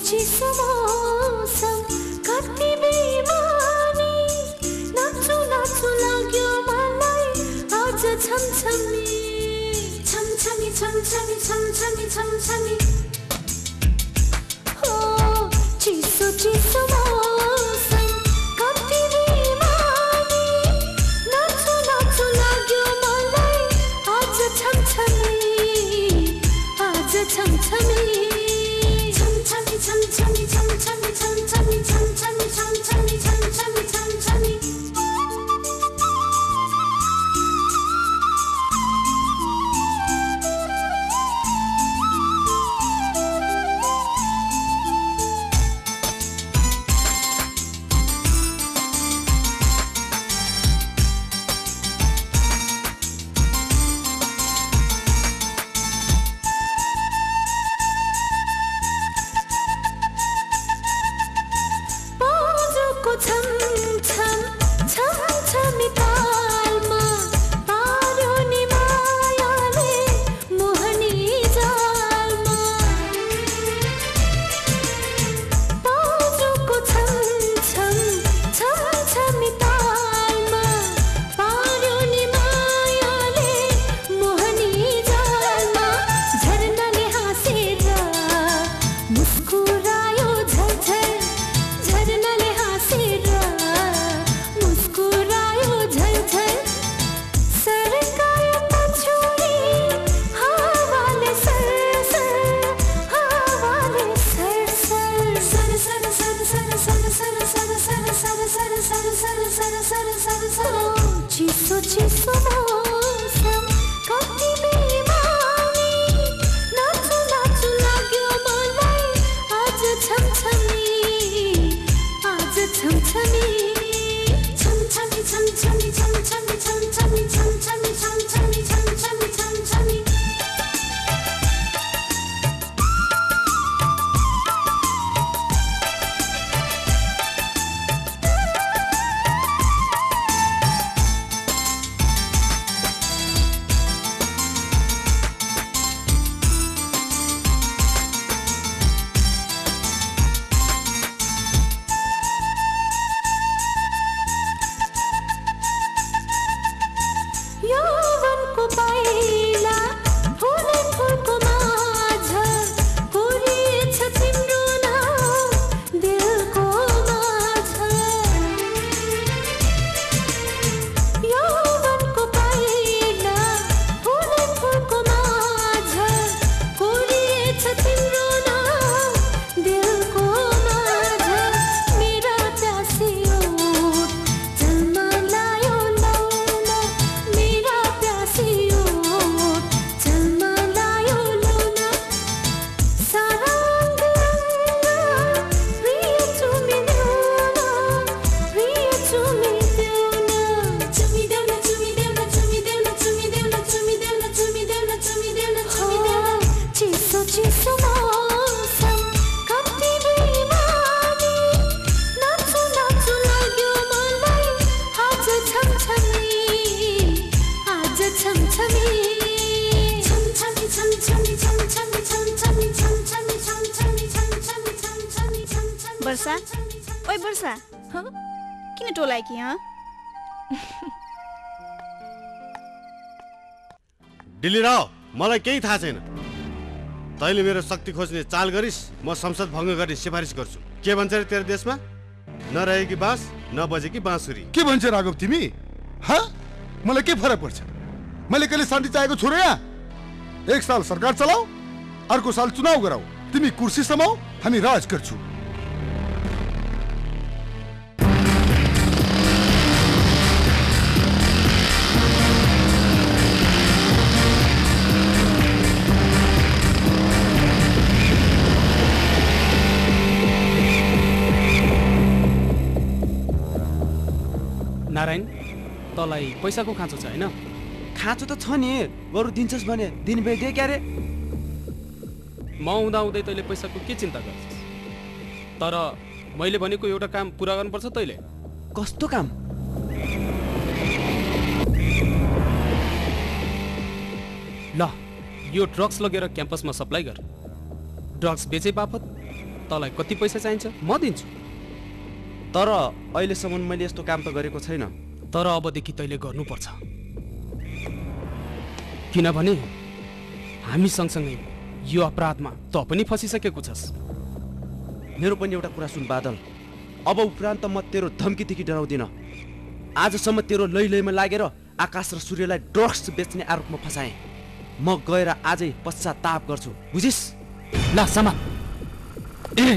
चिसो मौसम कति बेमानी, नाच्छु नाच्छु लाग्यो मलाई आज छमछमी छमछमी छमछमी छमछमी छमछमी। हो चिसो चिसो मौसम कति बेमानी, नाच्छु नाच्छु लाग्यो मलाई आज छमछमी आज छमछमी। Chami chami chami chami chami chami chami chami chami chami chami chami। वर्षा ओए वर्षा हाँ किन टोलाई कि हाँ दिल्ली राव मलाई केही थाहा छैन तैले मेरो शक्ति खोज्ने चाल गरिस म संसद भंग गर्ने सिफारिस गर्छु के भन्छ रे तेरो देशमा नरहेकी बास नबजेकी बाँसुरी के भन्छ राघव तिमी हाँ मलाई के फरक पर्छ मैले कहिले शान्ति चाहेको छु र यहाँ एक साल सरकार चलाऊ अर्को साल चुनाव गराऊ तिमी कुर्सी समाऊ हामी राज गर्छौ नारायण तलाई पैसाको खाँचो छ हैन खाँचो त छ नि बरु दिन्छस् भने दिनभरि दे क्यारे म हुँदा हुँदै तैले पैसाको के चिन्ता गर्छस् तर मैले भनेको एउटा काम पूरा गर्नुपर्छ तैले कस्तो काम ल यो ड्रग्स लगेर क्याम्पसमा सप्लाई गर ड्रग्स बेचे बापत तलाई कति पैसा चाहिन्छ म दिन्छु तर अहिलेसम्म मैले यस्तो काम त गरेको छैन तर अबदेखि तैले गर्नुपर्छ किनभने हामी सँगसँगै यो अपराधमा त पनि फसिसकेको छस् मेरो पनि एउटा कुरा सुन बादल अब उपरान्त म तेरो धम्कीदेखि डराउँदिन आजसम्म तेरो लै लैमा लागेर आकाश र सूर्यलाई ड्रग्स बेच्ने आरोपमा फसाएँ म गएर आजै पश्चाताप गर्छु बुझिस् ल समा ए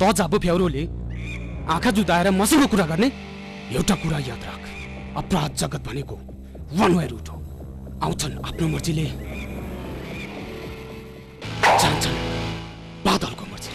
त जाबु फ्याउरोले आँखा जुदाएर मसँग कुरा गर्ने एउटा कुरा याद राख अपराध जगत भनेको वान वे रूट हो आउँछन् आफ्नो मर्जीले जान्छन् बादलको मर्जी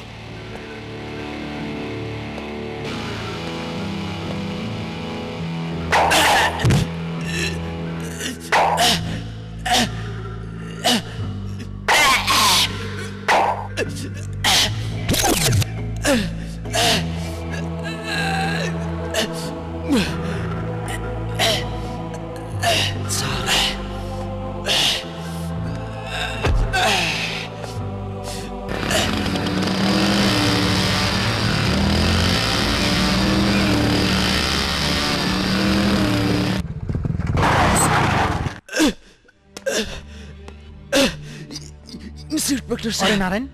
अरे नारायण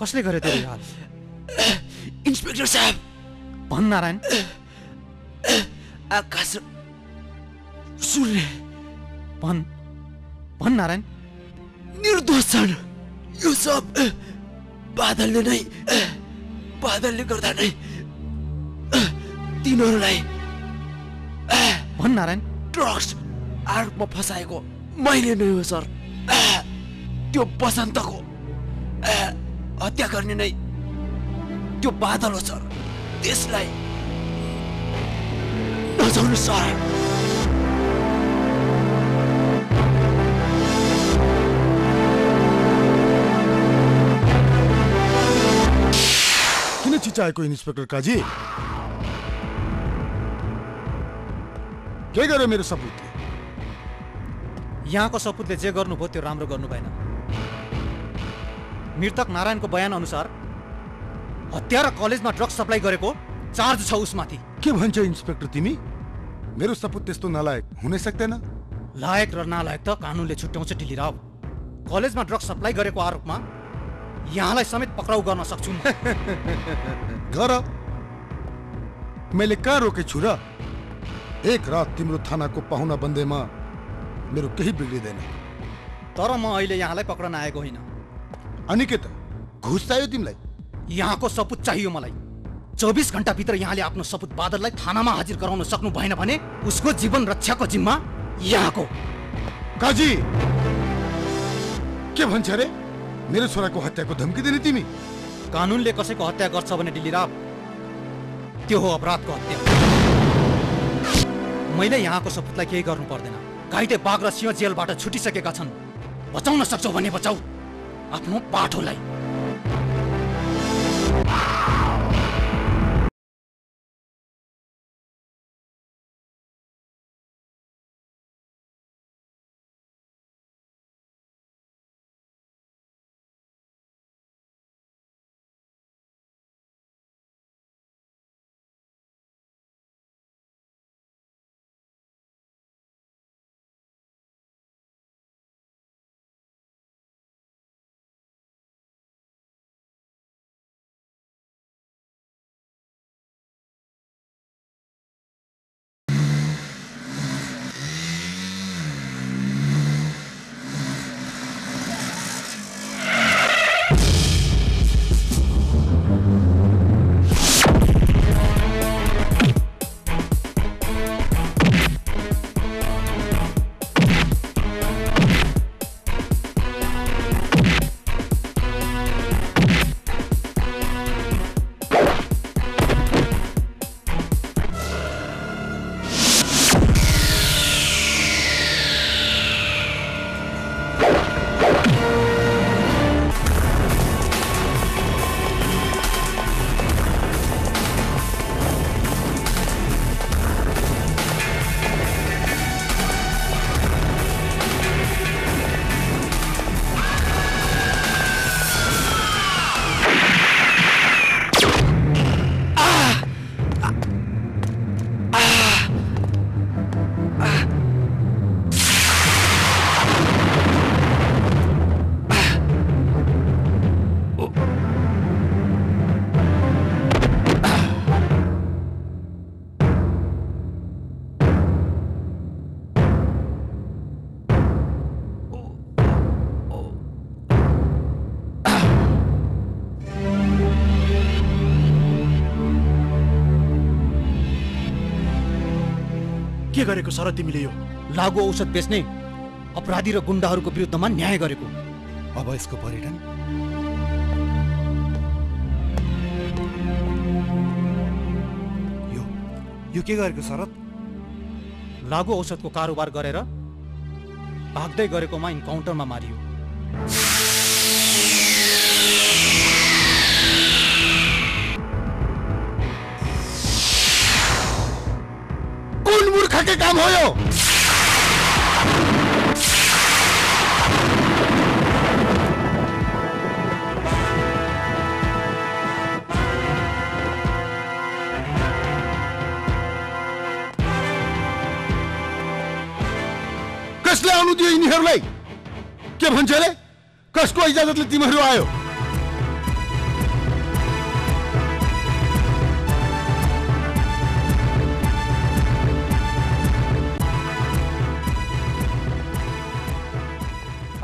कसले गरे तेरी हाल इन्स्पेक्टर साहब भन नारायण आकाश सूर्य भन भन नारायण निर्दोष छन् यो सब बादलले नै बादलले गर्दा नै तिनीहरूलाई भन नारायण ड्रग्स आरोपमा फसाएको मैले नै हो सर त्यो बसन्तको हत्या गर्ने नै त्यो बादल हो सर त्यसलाई नजाउनु सर किन चिचाएको इन्स्पेक्टर काजी के गर्यो मेरो सपुतले यहाँको सपुतले जे गर्नुभयो त्यो राम्रो गर्नु भएन मृतक नारायण को बयान अनुसार हत्या र कलेजमा ड्रग्स सप्लाई गरेको चार्ज छ उसमाथि के भन्छ इन्स्पेक्टर तिमी मेरो सपुत त्यस्तो नलायक हुनै सक्दैन लायक र नालायक त कानुनले छुट्याउँछ ढिली राव कलेजमा ड्रग्स सप्लाई गरेको आरोपमा यहाँलाई समेत पक्राउ गर्न सक्छु गर मैले कहाँ रोके छु र एक रात तिम्रो थानाको पाहुना बन्देमा मेरो केही बिग्रिदैन तर म अहिले यहाँलाई पक्रन आएको होइन अनिकेत घुस चाहियो तिमीलाई यहाँको सपुत चाहियो मलाई चौबीस घंटा भित्र यहाँले आफ्नो सपुत बादललाई थानामा हाजिर गराउन सक्नु भएन भने उसको जीवन रक्षाको जिम्मा यहाँको काजी के भन्छ रे मेरो छोराको हत्याको धम्की दिने तिमी कानुनले कसैको हत्या गर्छ भने डिलिराव त्यो हो अपराधको हत्या मैले यहाँको सपुतलाई केही गर्नु पर्दैन घाइते बाघ र सिंह जेलबाट छुटिसकेका छन् बचाउन सक्छौ भने बचाऊ आफ्नो पाठोलाई के गरेको सर तिमीले? यो लागु औषध बेच्ने अपराधी र गुण्डाहरूको विरुद्धमा न्याय गरेको। अब यसको परिणाम यो यो के गरेको शरद? लागु औषधको कारोबार गरेर भाग्दै गरेकोमा इन्काउन्टरमा मारियो। कुन मूर्खको काम हो यो? कसले आउनु दियो यिनीहरूलाई? के भन्छ रे? कसको इजाजतले तिमीहरू आयो?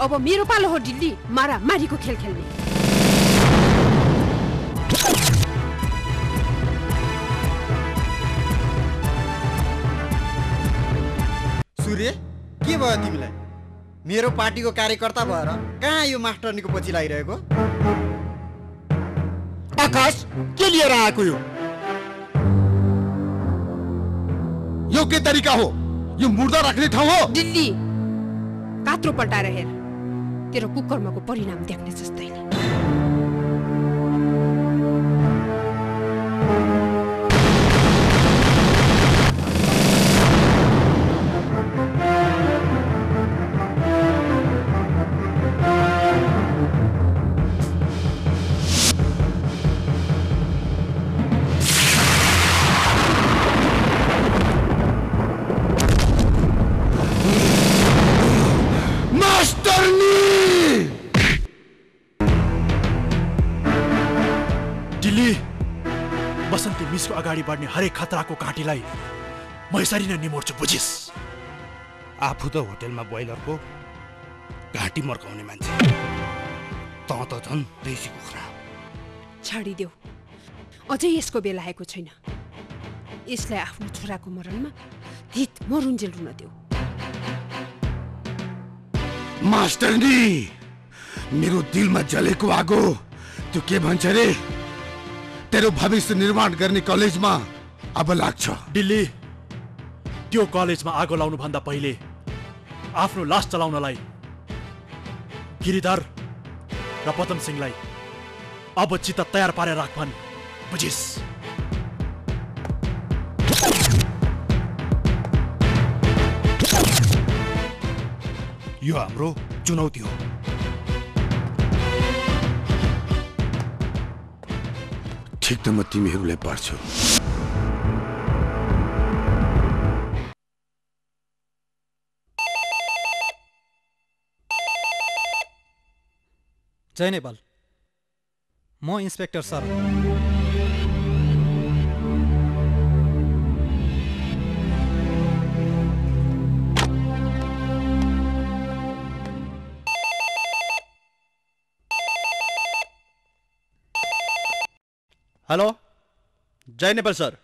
अब मेरो पालो हो दिल्ली मारा मारीको खेल खेल्ने। सूर्य के भयो तिमीलाई? मेरो पार्टीको कार्यकर्ता भएर कहाँ यो मास्टरनीको पछि लागिरहेको? आकाश के लिएर आएको यो? यो के तरिका हो? यो मुर्दा राख्ने ठाउँ हो? दिल्ली कात्रो पल्टाएर हेर, तेरो कुकर्मको परिणाम देख्ने जस्तै नै। अगाडि बढ्ने हरेक खतराको काँटीलाई म यसरी नै निमोर्छु, बुझिस्? आफू त होटेलमा बोइलरको घाँटी मर्काउने मान्छे, त त झन् देशी कुखुरा। छाडिदेऊ, अझै यसको बेला आएको छैन। यसलाई आफ्नो छोराको मरणमा धित मरुन्जेल रुन देऊ। मास्टरनी, मेरो दिलमा जलेको आगो त्यो के भन्छ रे? तेरो भविष्य निर्माण गर्ने कलेजमा अब लाग्छ। दिल्ली, त्यो कलेजमा आगो लाउनु भन्दा पहिले आफ्नो लास चलाउनलाई गिरिधर र पतन सिंहलाई अब चित्त तयार पारेर राख भन्, बुझिस्? यो हाम्रो चुनौती हो। ठिक त म तिमीहरूलाई पार्छु। जय नेपाल, म इन्स्पेक्टर सर। हेलो, जय नेपाल सर।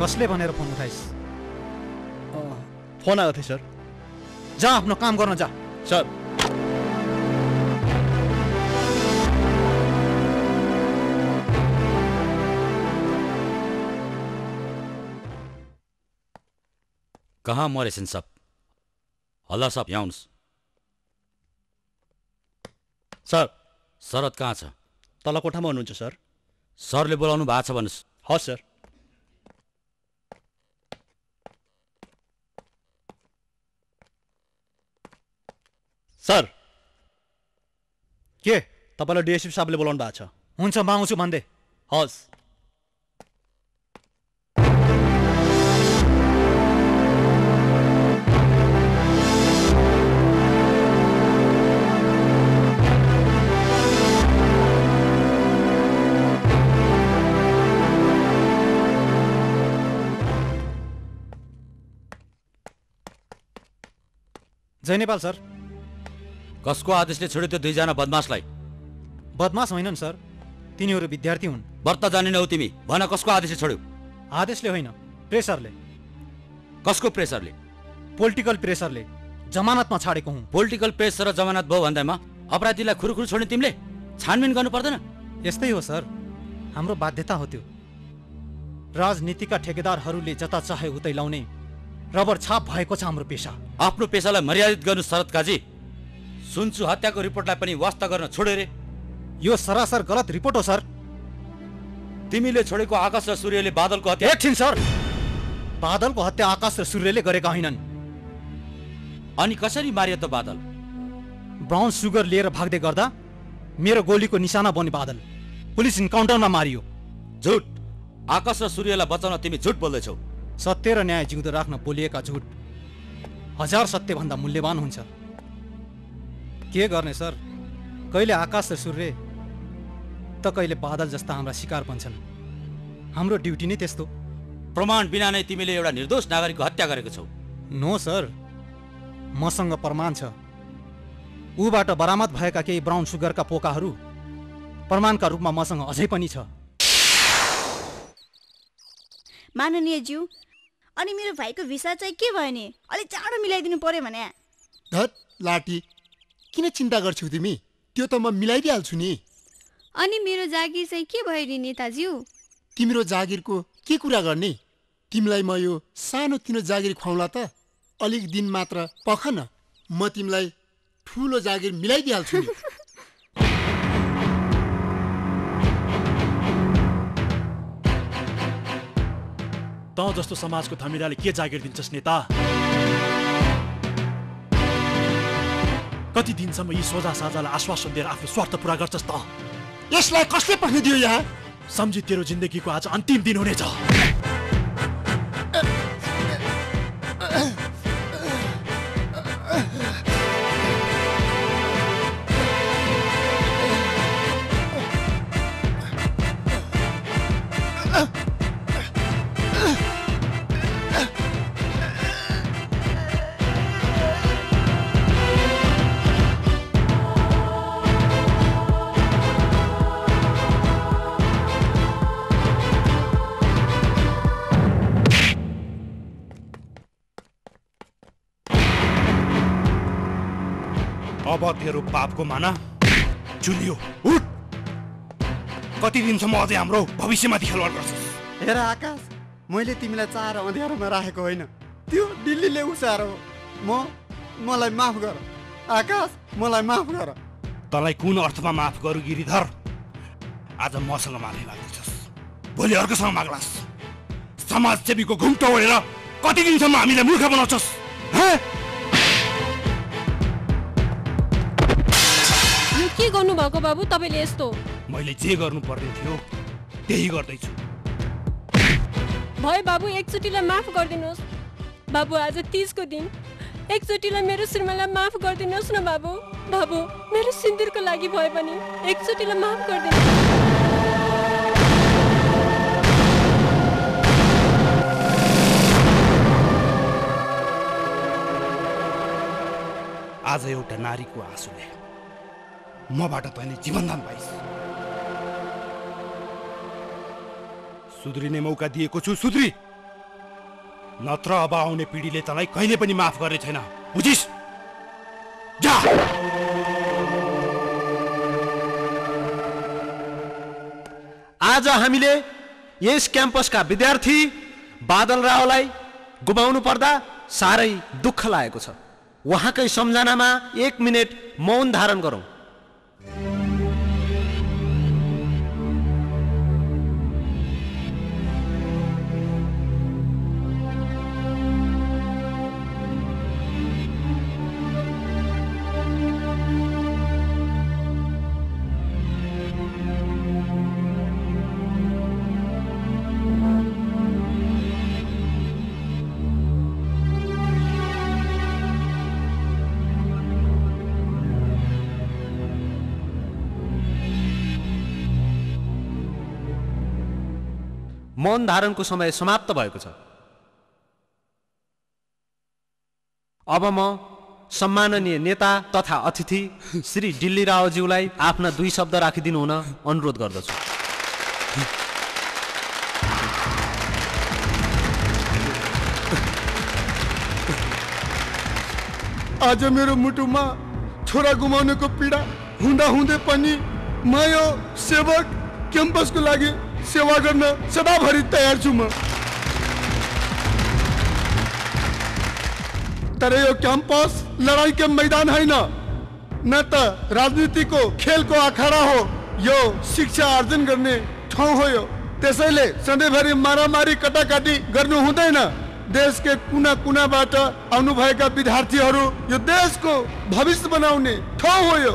कसले भनेर फोन उठाइस्? फोन आएको थिएँ सर। जा आफ्नो काम गर्न जा सर। कहाँ मरेछन् सब? हल्ला सब यहाँ आउनुहोस्। सर, शरद कहाँ छ? तल कोठामा हुनुहुन्छ सर। सरले बोलाउनु भएको छ भन्नुहोस्। हस् सर। सर, के तपाईँलाई डिएसपी साहबले बोलाउनु भएको छ? हुन्छ, म आउँछु भन्दै। हस्। जय नेपाल सर। कसको आदेशले छोड्यो त्यो दुईजना बदमाशलाई? बदमाश होइनन् सर, तिनीहरू विद्यार्थी हुन्। बर्ता जाने नौ तिमी, भन कसको आदेशले छोड्यो? आदेशले होइन, प्रेसरले। कसको प्रेसरले? पोलिटिकल प्रेसरले। जमानतमा छाडेको हुँ। पोलिटिकल प्रेसर र जमानत भयो भन्दैमा अपराधीलाई खुरुखुरु छोड्ने तिमीले? छानबिन गर्नु पर्दैन? यस्तै हो सर, हाम्रो बाध्यता हो त्यो। राजनीतिका ठेकेदारहरूले जता चाहे उतै लाउने रबर छाप भएको छ हाम्रो पेशा। आफ्नो पेशालाई मर्यादित गर्नु शरत काजी। सुन्छु हत्याको रिपोर्टलाई पनि वास्ता गर्न छोडे रे। यो सरासर गलत रिपोर्ट हो सर। तिमीले छोडेको आकाश र सूर्यले बादलको हत्या। एकछिन सर, बादलको हत्या आकाश र सूर्यले गरेका होइनन्। अनि कसरी मारियो त बादल? ब्राउन सुगर लिएर भाग्दै गर्दा मेरो गोलीको निशाना बन्यो बादल। पुलिस इन्काउन्टरमा मारियो। झुट। आकाश र सूर्यलाई बचाउन तिमी झुट बोल्दैछौ। सत्य र न्याय जिउँदो राख्न बोलिएका झुट हजार सत्य भन्दा मूल्यवान हुन्छ। के गर्ने सर, कहिले आकाश र सूर्य त कहिले बादल जस्ता हाम्रा शिकार बन्छन्। हाम्रो ड्युटी नै त्यस्तो। प्रमाण बिना नै तिमीले एउटा निर्दोष नागरिकको हत्या गरेको छौ। नो सर, मसँग प्रमाण छ। ऊबाट बरामद भएका केही ब्राउन सुगरका पोकाहरू प्रमाणका रूपमा मसँग अझै पनि छ। माननीय ज्यू, अनि मेरो भाइको भिसा चाहिँ के भयो नि? अलि चाँडो मिलाइदिनु पर्यो भने। धत लाटी, किन चिन्ता गर्छौ तिमी? त्यो त म मिलाइदिहाल्छु नि। अनि मेरो जागिर चाहिँ के भयो नि नेताज्यू? तिम्रो जागिरको के कुरा गर्ने? तिमीलाई म यो सानोतिनो जागिर खुवाउँला त। अलिक दिन मात्र पख न, म तिमीलाई ठुलो जागिर मिलाइदिहाल्छु। तँ जस्तो समाजको धमिराले के जागिर दिन्छस् नेता? कति दिनसम्म यी सोझा साझालाई आश्वासन दिएर आफ्नो स्वार्थ पूरा गर्छस् त? यसलाई कसले पक्न दियो यहाँ? सम्झी तेरो जिन्दगीको आज अन्तिम दिन हुनेछ। तेरो पापको माना चुलियो। उठ, कति दिनसम्म अझै हाम्रो भविष्यमाथि खेलवाड गर्छस्? हेर आकाश, मैले तिमीलाई चाहेर अँध्यारोमा राखेको होइन, त्यो दिल्लीले उसारो। म मलाई माफ गर आकाश, मलाई माफ गर। तँलाई कुन अर्थमा माफ गरौँ गिरिधर? आज मसँग माफी माग्दैछस्, भोलि अर्कोसँग माग्लास्। समाजसेवीको घुम्टो ओढेर कति दिनसम्म हामीलाई मूर्ख बनाउँछस्? के गर्नु भएको बाबु तपाईले यस्तो? मैले जे गर्नु पर्ने थियो त्यही गर्दैछु। भए बाबु, एकचोटिलाई माफ गरिदिनुहोस् बाबु। आज तीसको दिन एकचोटिलाई मेरो श्रीमानलाई माफ गरिदिनुहोस् न बाबु। बाबु, मेरो सिन्दुरको लागि भए पनि एकचोटिलाई माफ गरिदिनुहोस्। आज एउटा नारीको आँसुले मबाट तैँले जीवनदान पाइस्। सुध्रिने मौका दिएको छु, सुध्री। नत्र अब आउने पिढीले तँलाई कहिले पनि माफ गर्ने छैन, बुझिस्? जा। आज हामीले यस क्याम्पसका विद्यार्थी बादल रावलाई गुमाउनु पर्दा साह्रै दुःख लागेको छ। उहाँकै सम्झनामा एक मिनट मौन धारण गरौँ। मौन धारणको समय समाप्त भएको छ। अब म सम्माननीय नेता तथा अतिथि श्री दिल्ली रावज्यूलाई आफ्ना दुई शब्द राखिदिनु हुन अनुरोध गर्दछु। आज मेरो मुटुमा छोरा गुमाने को पीड़ा हुँदा हुँदै पनि म यो सेवक क्याम्पस को लागि सेवा गर्न सदाभरि तयार छु म। तर यो क्याम्पस लड़ाई के मैदान है न, न त राजनीति को खेल को अखाड़ा हो, यो शिक्षा आर्जन गर्ने ठाउँ हो। यो त्यसैले सधैँभरि मारामारी कटाकटी गर्नु हुँदैन। देश के कुना कुनाबाट आउनु भएका विद्यार्थीहरू यो देश को भविष्य बनाउने ठाउँ हो यो।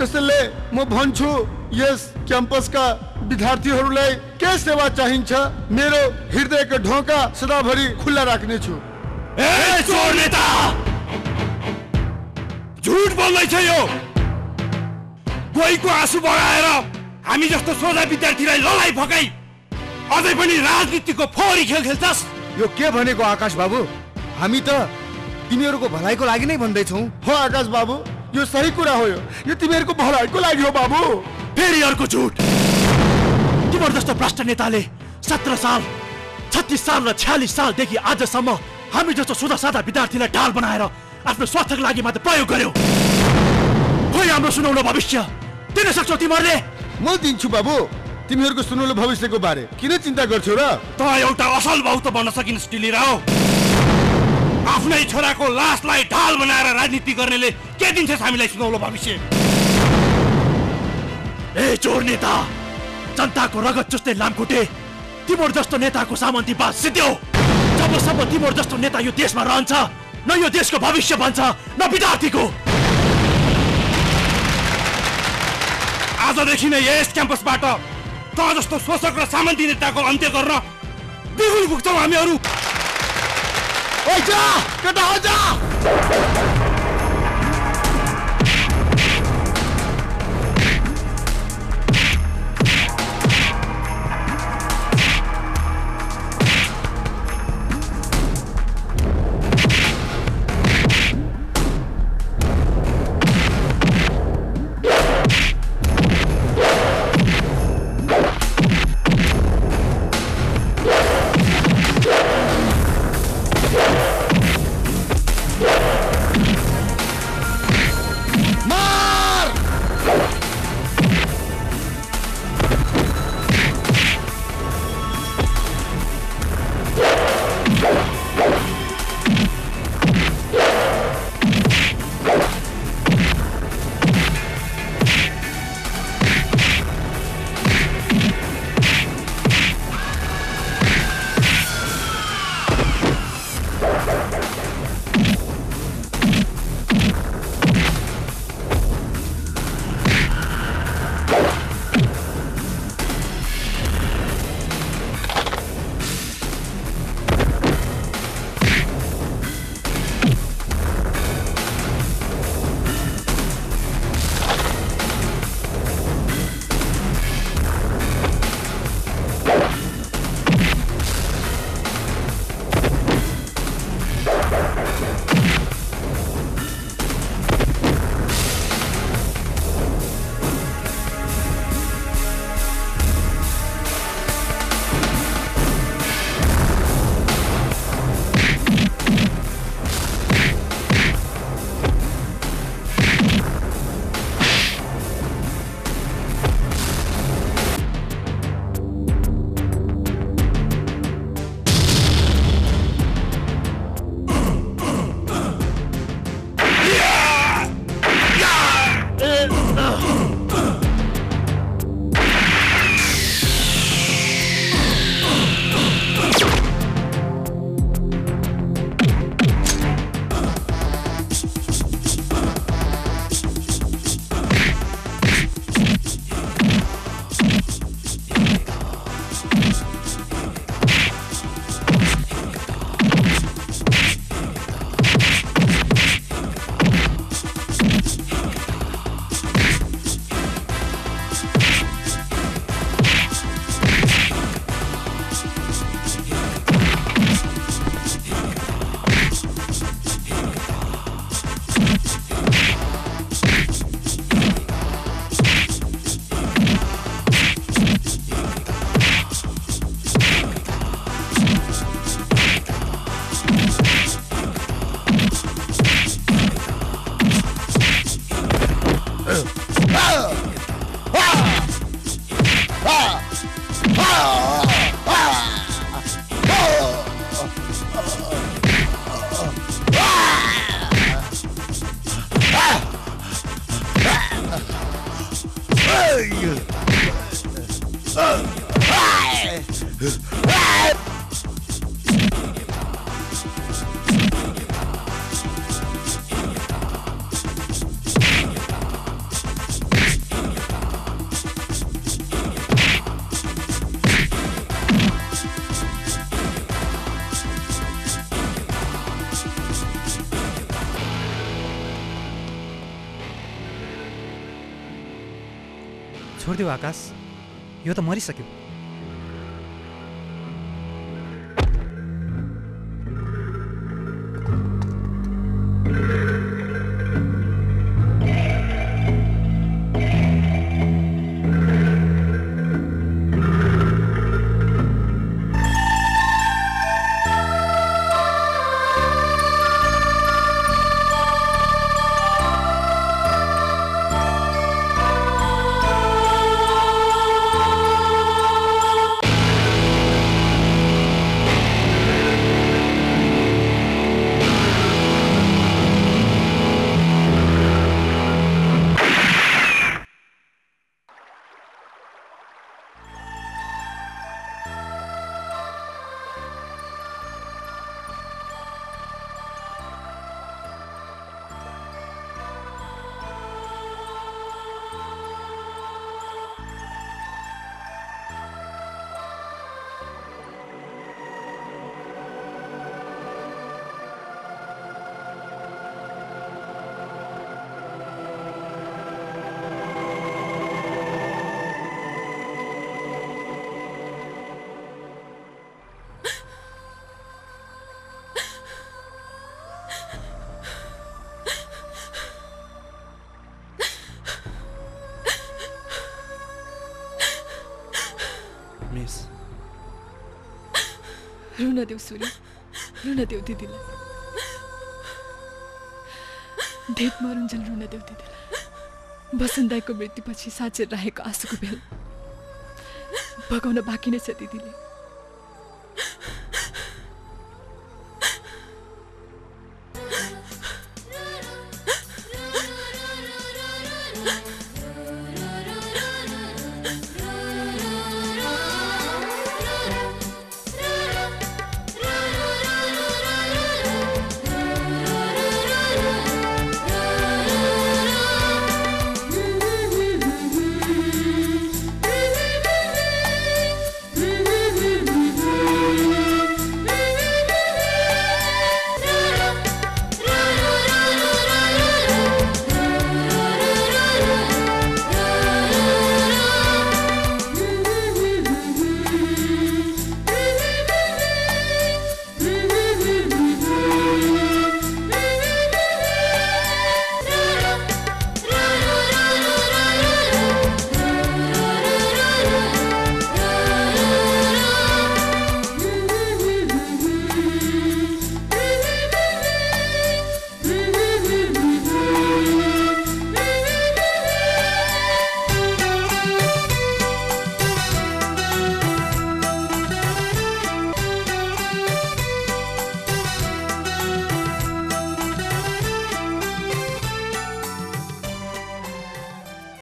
त्यसैले म भन्छु यस क्याम्पस का विद्यार्थीहरूलाई के सेवा चाहिन्छ, मेरो हृदय को ढोका सदाभरि खुला राख्ने छु। ए चोर नेता, झूठ बोल्दै छ यो। कोही को आँसु बगाएर हामी जस्तो सोझा विद्यार्थीलाई लडाई फकाई अझै पनि राजनीति को फोरी खेल खेल्छस्। यो के भनेको आकाश बाबू, हामी त तिमीहरूको भलाइको लागि नै भन्दै छौं। हो आकाश बाबू, यो सही कुरा हो। यो यो तिमीहरूको भलाइको लागि हो बाबू। फेरि अर्को झुट। तिम्रो जस्तो भ्रष्ट नेताले सत्रह साल छत्तीस साल र छियालीस साल देखि आजसम्म हामी जस्तो सोझा साधा विद्यार्थीलाई ढाल बनाएर आफ्नो स्वार्थको लागि मात्र प्रयोग गर्यो। खोइ हाम्रो सुनौलो भविष्य दिन सक्छौ तिमीहरूले? म दिन्छु बाबू। तिमीहरूको सुनौलो भविष्यको बारे किन चिन्ता गर्छौ र? त एउटा असल बाउ त बन्न सकिनस् टिलिराओ। आफ्नै छोराको लासलाई ढाल बनाएर राजनीति गर्नेले के दिन्छस् हामीलाई सुनौलो भविष्य? ए चोर नेता, जनताको रगत चुस्ने लामखुट्टे तिम्रो जस्तो नेताको सामन्तीवाद सिद्ध्यो। जबसम्म तिम्रो जस्तो नेता यो देशमा रहन्छ, न यो देशको भविष्य बन्छ न विद्यार्थीको। आजदेखि नै यस क्याम्पसबाट त जस्तो शोषक र सामन्ती नेताको अन्त्य गर्न बिगुल फुक्छौँ हामीहरू। ओइ जा केटा, हो जा। छोड़ देऊ आकाश, यो त मरिसक्यो। रुन देऊ सूर्य, रुन देऊ दीदीला, देव मरुन्जेल रुन देऊ दीदीला। बसन्ताईको मृत्युपछि साँचेर राखेको आँसुको भेल बगाउन बाँकी नै छ दीदीले।